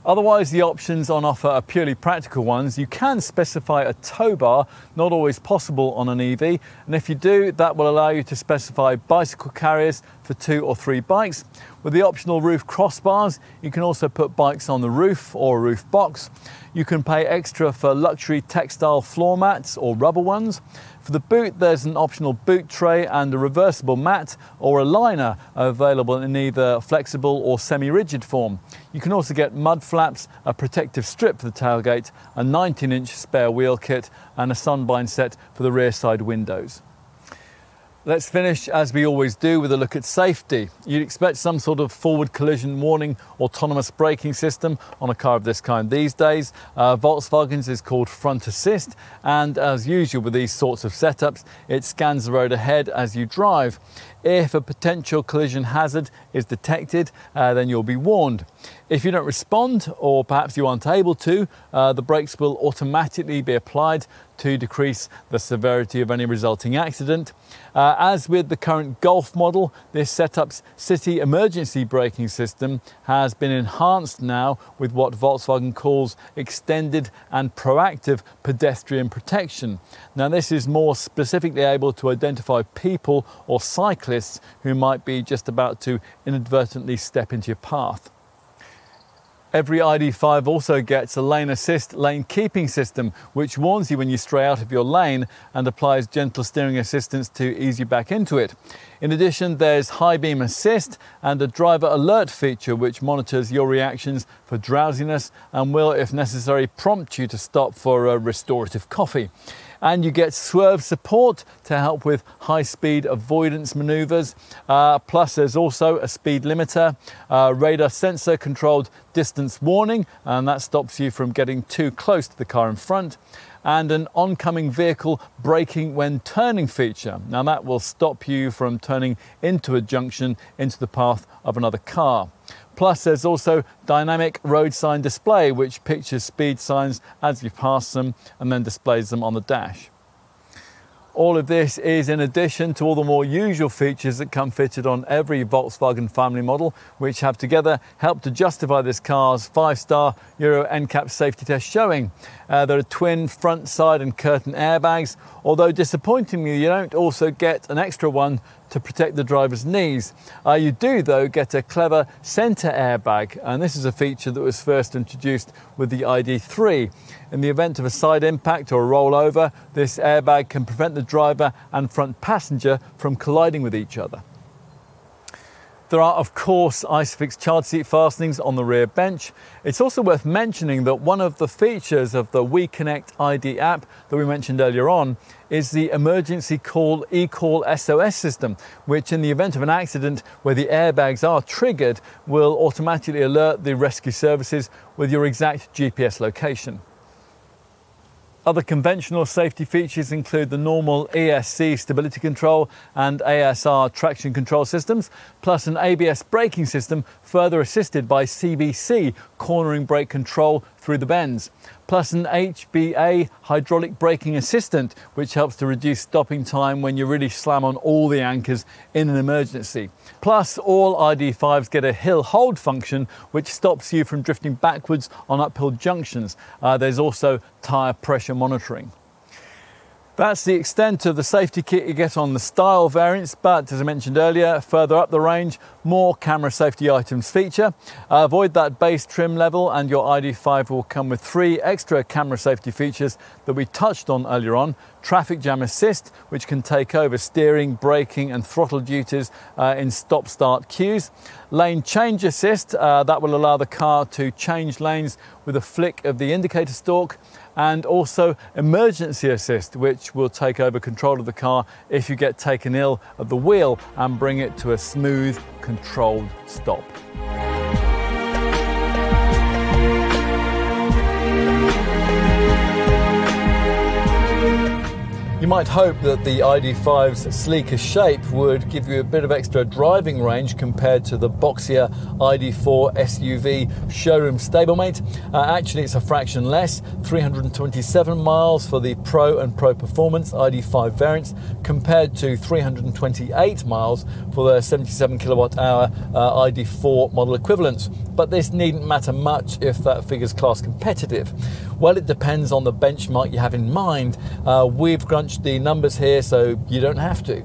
Otherwise, the options on offer are purely practical ones. You can specify a tow bar, not always possible on an EV, and if you do, that will allow you to specify bicycle carriers for 2 or 3 bikes. With the optional roof crossbars, you can also put bikes on the roof or a roof box. You can pay extra for luxury textile floor mats or rubber ones. For the boot, there's an optional boot tray and a reversible mat or a liner available in either flexible or semi-rigid form. You can also get mud flaps, a protective strip for the tailgate, a 19-inch spare wheel kit, and a sunblind set for the rear side windows. Let's finish, as we always do, with a look at safety. You'd expect some sort of forward collision warning, autonomous braking system on a car of this kind these days. Volkswagen's is called Front Assist, and as usual with these sorts of setups, it scans the road ahead as you drive. If a potential collision hazard is detected, then you'll be warned. If you don't respond, or perhaps you aren't able to, the brakes will automatically be applied to decrease the severity of any resulting accident. As with the current Golf model, this setup's city emergency braking system has been enhanced now with what Volkswagen calls extended and proactive pedestrian protection. Now, this is more specifically able to identify people or cyclists who might be just about to inadvertently step into your path. Every ID.5 also gets a lane assist, lane keeping system, which warns you when you stray out of your lane and applies gentle steering assistance to ease you back into it. In addition, there's high beam assist and a driver alert feature, which monitors your reactions for drowsiness and will, if necessary, prompt you to stop for a restorative coffee. And you get swerve support to help with high-speed avoidance maneuvers. Plus, there's also a speed limiter, radar sensor-controlled distance warning, and that stops you from getting too close to the car in front, and an oncoming vehicle braking when turning feature. Now, that will stop you from turning into a junction into the path of another car. Plus, there's also dynamic road sign display, which pictures speed signs as you pass them and then displays them on the dash. All of this is in addition to all the more usual features that come fitted on every Volkswagen family model, which have together helped to justify this car's 5-star Euro NCAP safety test showing. There are twin front, side and curtain airbags, although disappointingly you don't also get an extra one to protect the driver's knees. You do, though, get a clever centre airbag, and this is a feature that was first introduced with the ID.3. In the event of a side impact or a rollover, this airbag can prevent the driver and front passenger from colliding with each other. There are, of course, ISOFIX child seat fastenings on the rear bench. It's also worth mentioning that one of the features of the WeConnect ID app that we mentioned earlier on is the emergency call eCall SOS system, which in the event of an accident where the airbags are triggered, will automatically alert the rescue services with your exact GPS location. Other conventional safety features include the normal ESC stability control and ASR traction control systems, plus an ABS braking system further assisted by CBC cornering brake control through the bends, plus an HBA hydraulic braking assistant, which helps to reduce stopping time when you really slam on all the anchors in an emergency. Plus, all ID.5s get a hill hold function, which stops you from drifting backwards on uphill junctions. There's also tire pressure monitoring. That's the extent of the safety kit you get on the style variants, but as I mentioned earlier, further up the range, more camera safety items feature. Avoid that base trim level and your ID.5 will come with 3 extra camera safety features that we touched on earlier on. Traffic jam assist, which can take over steering, braking and throttle duties in stop-start queues. Lane change assist, that will allow the car to change lanes with a flick of the indicator stalk. And also emergency assist, which will take over control of the car if you get taken ill at the wheel and bring it to a smooth, controlled stop. You might hope that the ID.5's sleeker shape would give you a bit of extra driving range compared to the boxier ID.4 SUV showroom stablemate. Actually, it's a fraction less, 327 miles for the Pro and Pro Performance ID.5 variants, compared to 328 miles for the 77 kilowatt hour ID.4 model equivalents. But this needn't matter much if that figure's class competitive. Well, it depends on the benchmark you have in mind. We've crunched the numbers here so you don't have to.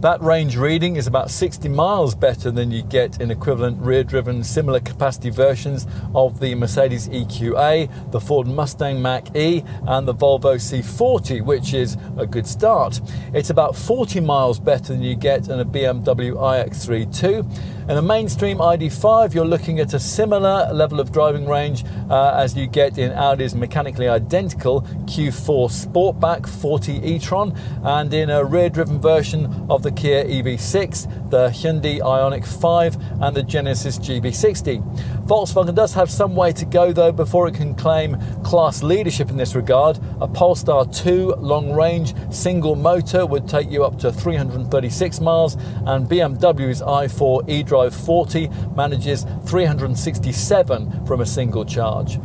That range reading is about 60 miles better than you get in equivalent rear-driven similar capacity versions of the Mercedes EQA, the Ford Mustang Mach-E and the Volvo C40, which is a good start. It's about 40 miles better than you get in a BMW iX3 too. In a mainstream ID.5, you're looking at a similar level of driving range as you get in Audi's mechanically identical Q4 Sportback 40 e-tron, and in a rear-driven version of the Kia EV6, the Hyundai Ioniq 5 and the Genesis GV60. Volkswagen does have some way to go though before it can claim class leadership in this regard. A Polestar 2 long-range single motor would take you up to 336 miles, and BMW's i4 eDrive 40 manages 367 from a single charge.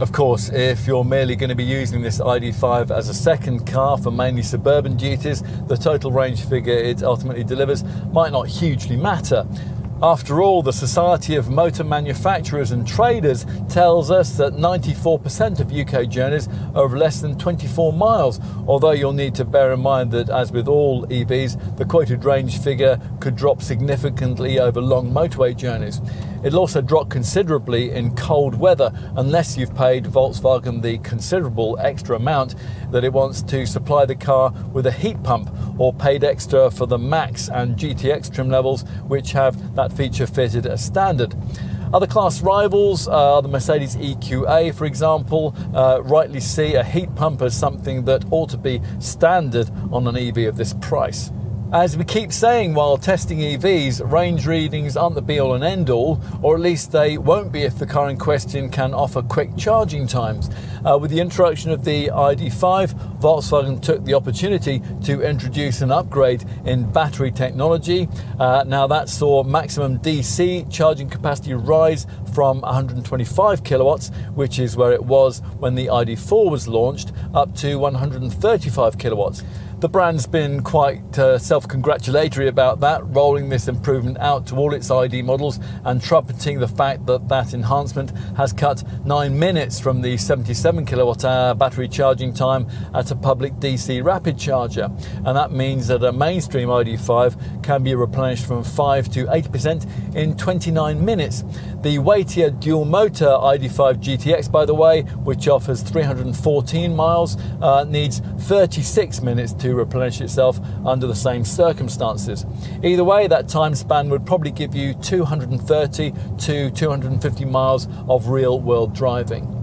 Of course, if you're merely going to be using this ID.5 as a second car for mainly suburban duties, the total range figure it ultimately delivers might not hugely matter. After all, the Society of Motor Manufacturers and Traders tells us that 94% of UK journeys are of less than 24 miles, although you'll need to bear in mind that, as with all EVs, the quoted range figure could drop significantly over long motorway journeys. It'll also drop considerably in cold weather, unless you've paid Volkswagen the considerable extra amount that it wants to supply the car with a heat pump, or paid extra for the Max and GTX trim levels, which have that feature fitted as standard. Other class rivals are the Mercedes EQA, for example, rightly see a heat pump as something that ought to be standard on an EV of this price. As we keep saying while testing EVs, range readings aren't the be-all and end-all, or at least they won't be if the car in question can offer quick charging times. With the introduction of the ID.5, Volkswagen took the opportunity to introduce an upgrade in battery technology. Now that saw maximum DC charging capacity rise from 125 kilowatts, which is where it was when the ID.4 was launched, up to 135 kilowatts. The brand's been quite self-congratulatory about that, rolling this improvement out to all its ID models and trumpeting the fact that that enhancement has cut 9 minutes from the 77 kilowatt hour battery charging time at a public DC rapid charger. And that means that a mainstream ID.5 can be replenished from 5 to 8% in 29 minutes. The weightier dual motor ID.5 GTX, by the way, which offers 314 miles, needs 36 minutes to to replenish itself under the same circumstances. Either way, that time span would probably give you 230 to 250 miles of real-world driving.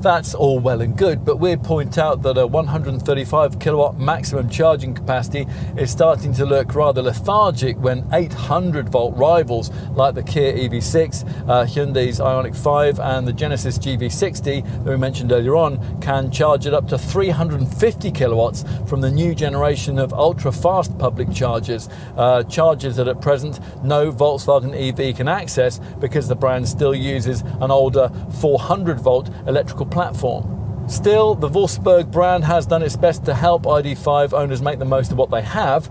That's all well and good, but we point out that a 135 kilowatt maximum charging capacity is starting to look rather lethargic when 800 volt rivals like the Kia EV6, Hyundai's Ioniq 5 and the Genesis GV60 that we mentioned earlier on can charge it up to 350 kilowatts from the new generation of ultra-fast public chargers, chargers that at present no Volkswagen EV can access because the brand still uses an older 400 volt electrical platform. Still, the Volkswagen brand has done its best to help ID.5 owners make the most of what they have.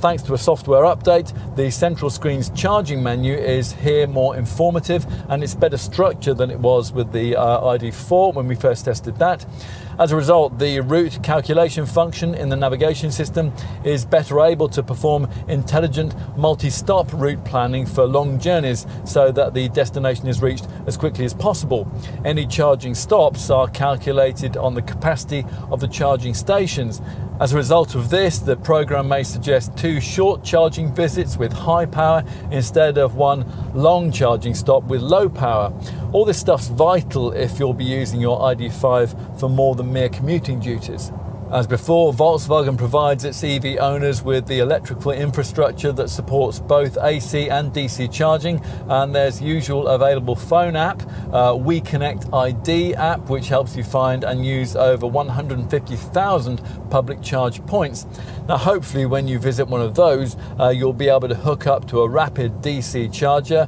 Thanks to a software update, the central screen's charging menu is here more informative and it's better structured than it was with the ID.4 when we first tested that. As a result, the route calculation function in the navigation system is better able to perform intelligent multi-stop route planning for long journeys so that the destination is reached as quickly as possible. Any charging stops are calculated on the capacity of the charging stations. As a result of this, the program may suggest two short charging visits with high power instead of one long charging stop with low power. All this stuff's vital if you'll be using your ID.5 for more than mere commuting duties. As before, Volkswagen provides its EV owners with the electrical infrastructure that supports both AC and DC charging, and there's usual available phone app, WeConnect ID app, which helps you find and use over 150,000 public charge points. Now hopefully when you visit one of those, you'll be able to hook up to a rapid DC charger.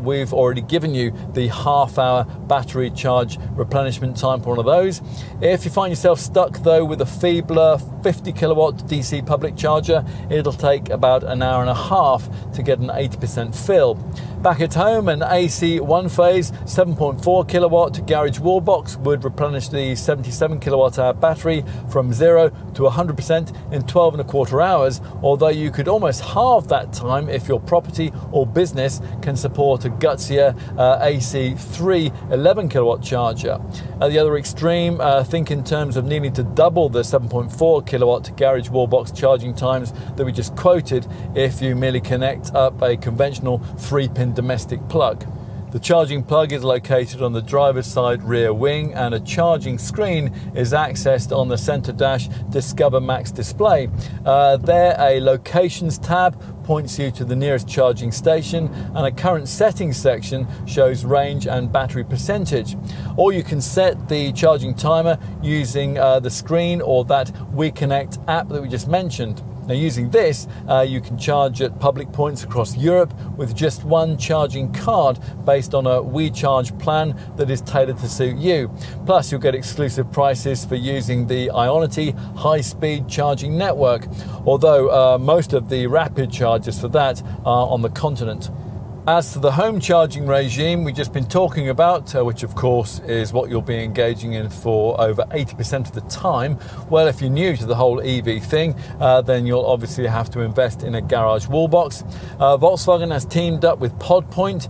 We've already given you the half-hour battery charge replenishment time for one of those. If you find yourself stuck though with a feebler 50 kilowatt DC public charger, it'll take about an hour and a half to get an 80% fill. Back at home, an AC one-phase 7.4 kilowatt garage wall box would replenish the 77 kilowatt hour battery from 0 to 100% in 12.25 hours, although you could almost halve that time if your property or business can support a gutsier AC3 11 kilowatt charger. At the other extreme, think in terms of needing to double the 7.4 kilowatt garage wall box charging times that we just quoted if you merely connect up a conventional 3-pin domestic plug. The charging plug is located on the driver's side rear wing, and a charging screen is accessed on the center dash Discover Max display. There, a locations tab points you to the nearest charging station, and a current settings section shows range and battery percentage. Or you can set the charging timer using the screen or that WeConnect app that we just mentioned. Now using this, you can charge at public points across Europe with just one charging card based on a WeCharge plan that is tailored to suit you. Plus you'll get exclusive prices for using the Ionity high-speed charging network, although most of the rapid chargers for that are on the continent. As to the home charging regime we've just been talking about, which of course is what you'll be engaging in for over 80% of the time, well, if you're new to the whole EV thing, then you'll obviously have to invest in a garage wall box. Volkswagen has teamed up with Podpoint,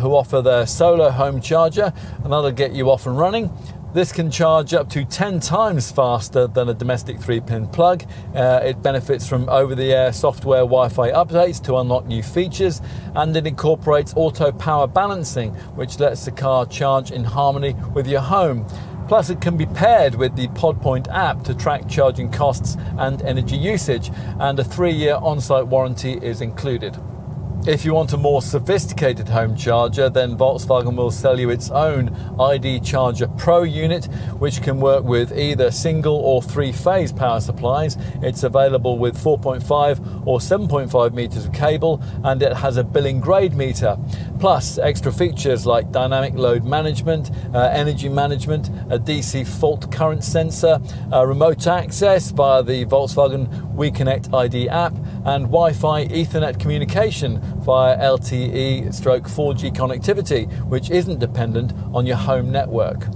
who offer their solar home charger, and that'll get you off and running. This can charge up to 10 times faster than a domestic 3-pin plug. It benefits from over-the-air software Wi-Fi updates to unlock new features, and it incorporates auto power balancing, which lets the car charge in harmony with your home. Plus it can be paired with the Podpoint app to track charging costs and energy usage, and a 3-year on-site warranty is included. If you want a more sophisticated home charger, then Volkswagen will sell you its own ID Charger Pro unit, which can work with either single or 3-phase power supplies. It's available with 4.5 or 7.5 meters of cable, and it has a billing grade meter. Plus extra features like dynamic load management, energy management, a DC fault current sensor, remote access via the Volkswagen WeConnect ID app, and Wi-Fi Ethernet communication via LTE/4G connectivity, which isn't dependent on your home network.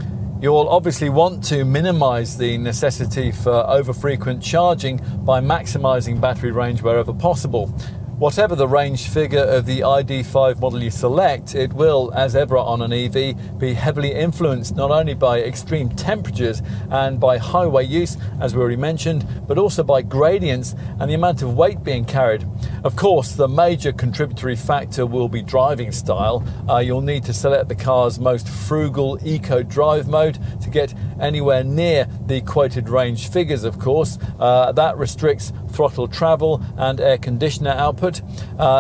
You'll obviously want to minimize the necessity for over-frequent charging by maximizing battery range wherever possible. Whatever the range figure of the ID.5 model you select, it will, as ever on an EV, be heavily influenced not only by extreme temperatures and by highway use, as we already mentioned, but also by gradients and the amount of weight being carried. Of course, the major contributory factor will be driving style. You'll need to select the car's most frugal eco drive mode to get anywhere near the quoted range figures, of course. That restricts throttle travel and air conditioner output.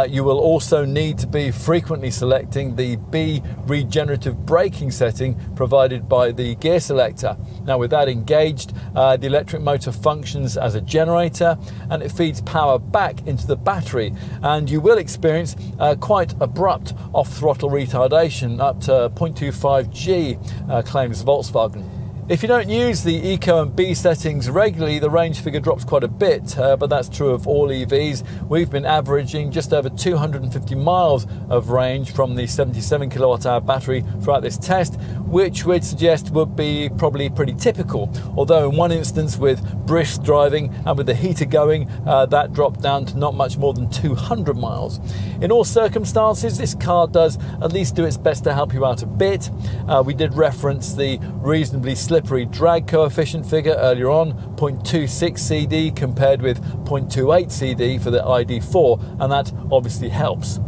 You will also need to be frequently selecting the B regenerative braking setting provided by the gear selector. Now, with that engaged, the electric motor functions as a generator and it feeds power back into the battery, and you will experience quite abrupt off-throttle retardation up to 0.25G, claims Volkswagen. If you don't use the Eco and B settings regularly, the range figure drops quite a bit, but that's true of all EVs. We've been averaging just over 250 miles of range from the 77 kilowatt-hour battery throughout this test, which we'd suggest would be probably pretty typical. Although in one instance, with brisk driving and with the heater going, that dropped down to not much more than 200 miles. In all circumstances, this car does at least do its best to help you out a bit. We did reference the reasonably slippery drag coefficient figure earlier on, 0.26 CD compared with 0.28 CD for the ID.4, and that obviously helps.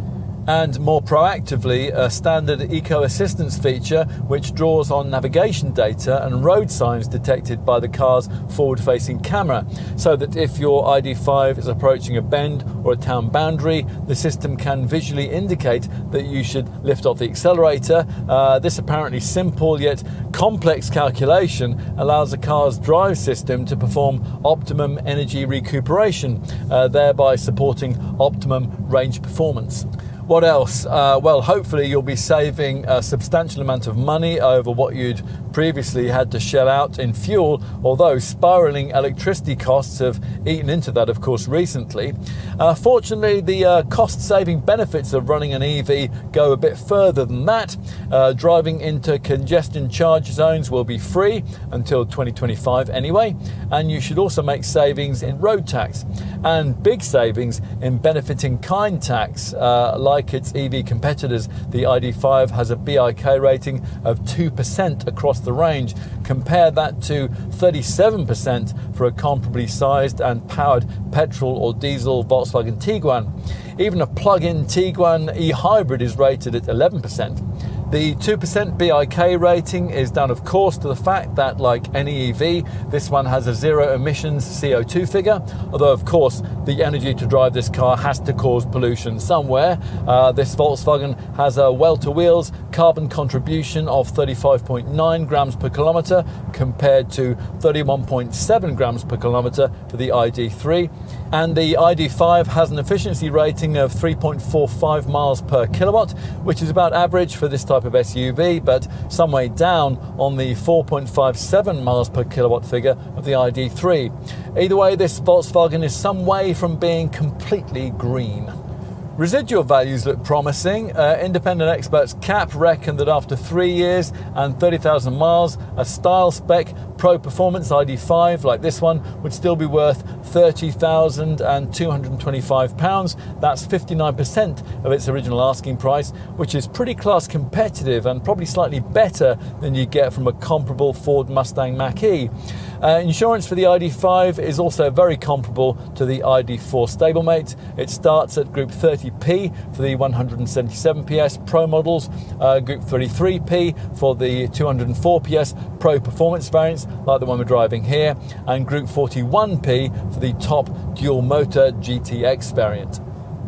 And more proactively, a standard eco assistance feature which draws on navigation data and road signs detected by the car's forward-facing camera, so that if your ID.5 is approaching a bend or a town boundary, the system can visually indicate that you should lift off the accelerator. This apparently simple yet complex calculation allows a car's drive system to perform optimum energy recuperation, thereby supporting optimum range performance. What else? Well, hopefully you'll be saving a substantial amount of money over what you'd previously had to shell out in fuel, although spiralling electricity costs have eaten into that, of course, recently. Fortunately, the cost-saving benefits of running an EV go a bit further than that. Driving into congestion charge zones will be free until 2025 anyway, and you should also make savings in road tax and big savings in benefit-in-kind tax. Like its EV competitors, the ID.5 has a BIK rating of 2% across the range. Compare that to 37% for a comparably sized and powered petrol or diesel Volkswagen Tiguan. Even a plug-in Tiguan e-hybrid is rated at 11%. The 2% BIK rating is down, of course, to the fact that, like any EV, this one has a zero emissions CO2 figure, although, of course, the energy to drive this car has to cause pollution somewhere. This Volkswagen has a well-to-wheels carbon contribution of 35.9 grams per kilometre compared to 31.7 grams per kilometre for the ID.3. And the ID.5 has an efficiency rating of 3.45 miles per kilowatt, which is about average for this type of SUV, but some way down on the 4.57 miles per kilowatt figure of the ID.3. Either way, this Volkswagen is some way from being completely green. Residual values look promising. Independent experts CAP reckon that after 3 years and 30,000 miles, a style spec Pro Performance ID.5 like this one would still be worth £30,225. That's 59% of its original asking price, which is pretty class competitive and probably slightly better than you get from a comparable Ford Mustang Mach-E. Insurance for the ID.5 is also very comparable to the ID.4 stablemate. It starts at Group 30p for the 177 PS Pro models, Group 33p for the 204 PS Pro Performance variants like the one we're driving here, and Group 41p for the top dual motor GTX variant.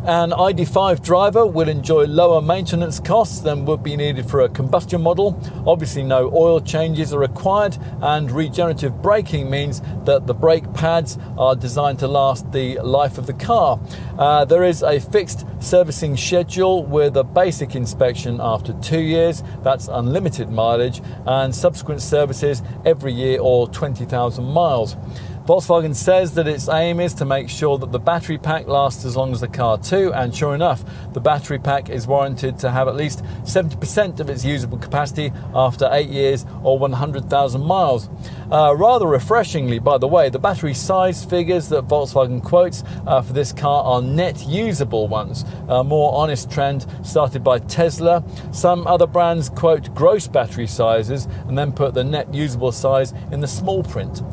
An ID.5 driver will enjoy lower maintenance costs than would be needed for a combustion model. Obviously, no oil changes are required, and regenerative braking means that the brake pads are designed to last the life of the car. There is a fixed servicing schedule with a basic inspection after 2 years, that's unlimited mileage, and subsequent services every year or 20,000 miles. Volkswagen says that its aim is to make sure that the battery pack lasts as long as the car too, and sure enough, the battery pack is warranted to have at least 70% of its usable capacity after 8 years or 100,000 miles. Rather refreshingly, by the way, the battery size figures that Volkswagen quotes for this car are net usable ones, a more honest trend started by Tesla. Some other brands quote gross battery sizes and then put the net usable size in the small print.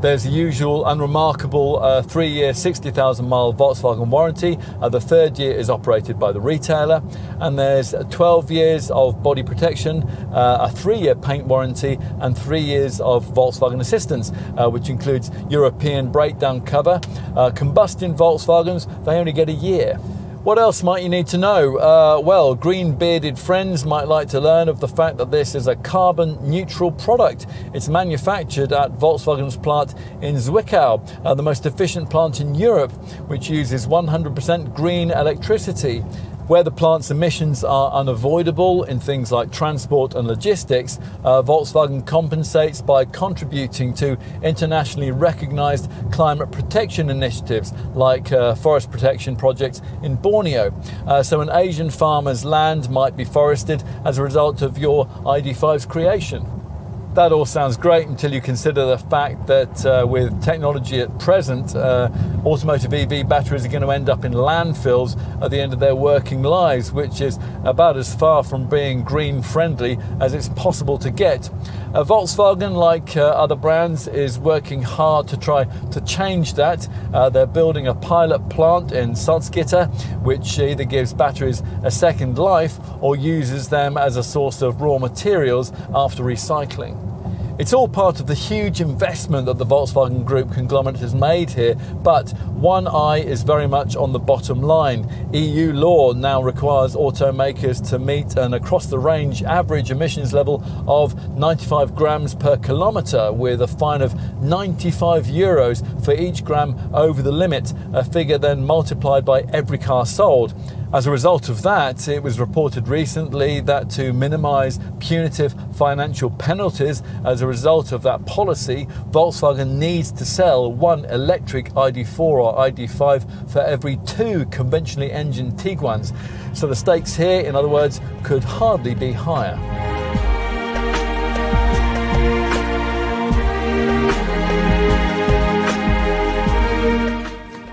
There's the usual unremarkable 3-year, 60,000-mile Volkswagen warranty. The third year is operated by the retailer. And there's 12 years of body protection, a 3-year paint warranty, and 3 years of Volkswagen assistance, which includes European breakdown cover. Combustion Volkswagens, they only get a year. What else might you need to know? Well, green-bearded friends might like to learn of the fact that this is a carbon-neutral product. It's manufactured at Volkswagen's plant in Zwickau, the most efficient plant in Europe, which uses 100% green electricity. Where the plant's emissions are unavoidable in things like transport and logistics, Volkswagen compensates by contributing to internationally recognized climate protection initiatives like forest protection projects in Borneo. So an Asian farmer's land might be forested as a result of your ID.5's creation. That all sounds great until you consider the fact that with technology at present, automotive EV batteries are going to end up in landfills at the end of their working lives, which is about as far from being green friendly as it's possible to get. Volkswagen, like other brands, is working hard to try to change that. They're building a pilot plant in Salzgitter, which either gives batteries a second life or uses them as a source of raw materials after recycling. It's all part of the huge investment that the Volkswagen Group conglomerate has made here, but one eye is very much on the bottom line. EU law now requires automakers to meet an across-the-range average emissions level of 95 grams per kilometre, with a fine of €95 for each gram over the limit, a figure then multiplied by every car sold. As a result of that, it was reported recently that to minimise punitive financial penalties as a result of that policy, Volkswagen needs to sell one electric ID.4 or ID.5 for every 2 conventionally engined Tiguans. So the stakes here, in other words, could hardly be higher.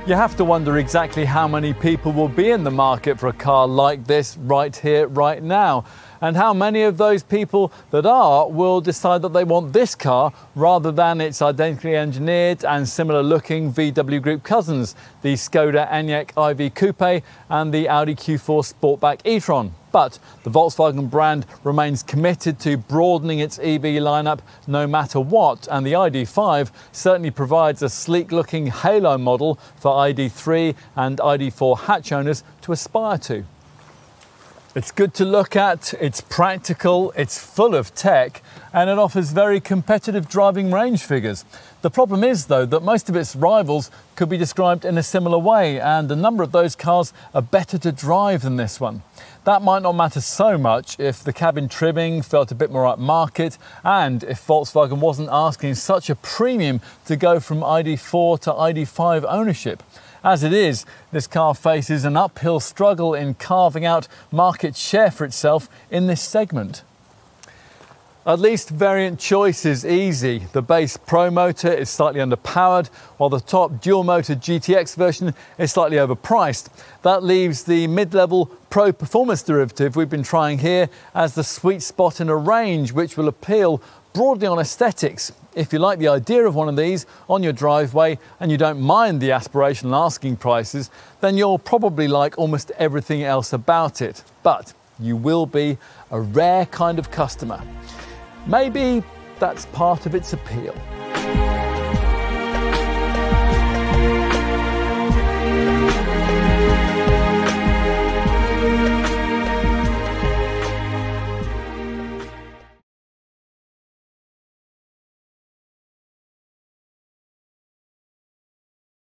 You have to wonder exactly how many people will be in the market for a car like this right here, right now, and how many of those people that are will decide that they want this car rather than its identically engineered and similar looking VW Group cousins, the Skoda Enyaq iV Coupe and the Audi Q4 Sportback e-tron. But the Volkswagen brand remains committed to broadening its EV lineup no matter what, and the ID.5 certainly provides a sleek-looking halo model for ID.3 and ID.4 hatch owners to aspire to. It's good to look at, it's practical, it's full of tech, and it offers very competitive driving range figures. The problem is, though, that most of its rivals could be described in a similar way, and a number of those cars are better to drive than this one. That might not matter so much if the cabin trimming felt a bit more upmarket, and if Volkswagen wasn't asking such a premium to go from ID.4 to ID.5 ownership. As it is, this car faces an uphill struggle in carving out market share for itself in this segment. At least variant choice is easy. The base Pro motor is slightly underpowered, while the top dual motor GTX version is slightly overpriced. That leaves the mid-level Pro Performance derivative we've been trying here as the sweet spot in a range which will appeal broadly on aesthetics. If you like the idea of one of these on your driveway and you don't mind the aspirational asking prices, then you'll probably like almost everything else about it. But you will be a rare kind of customer. Maybe that's part of its appeal.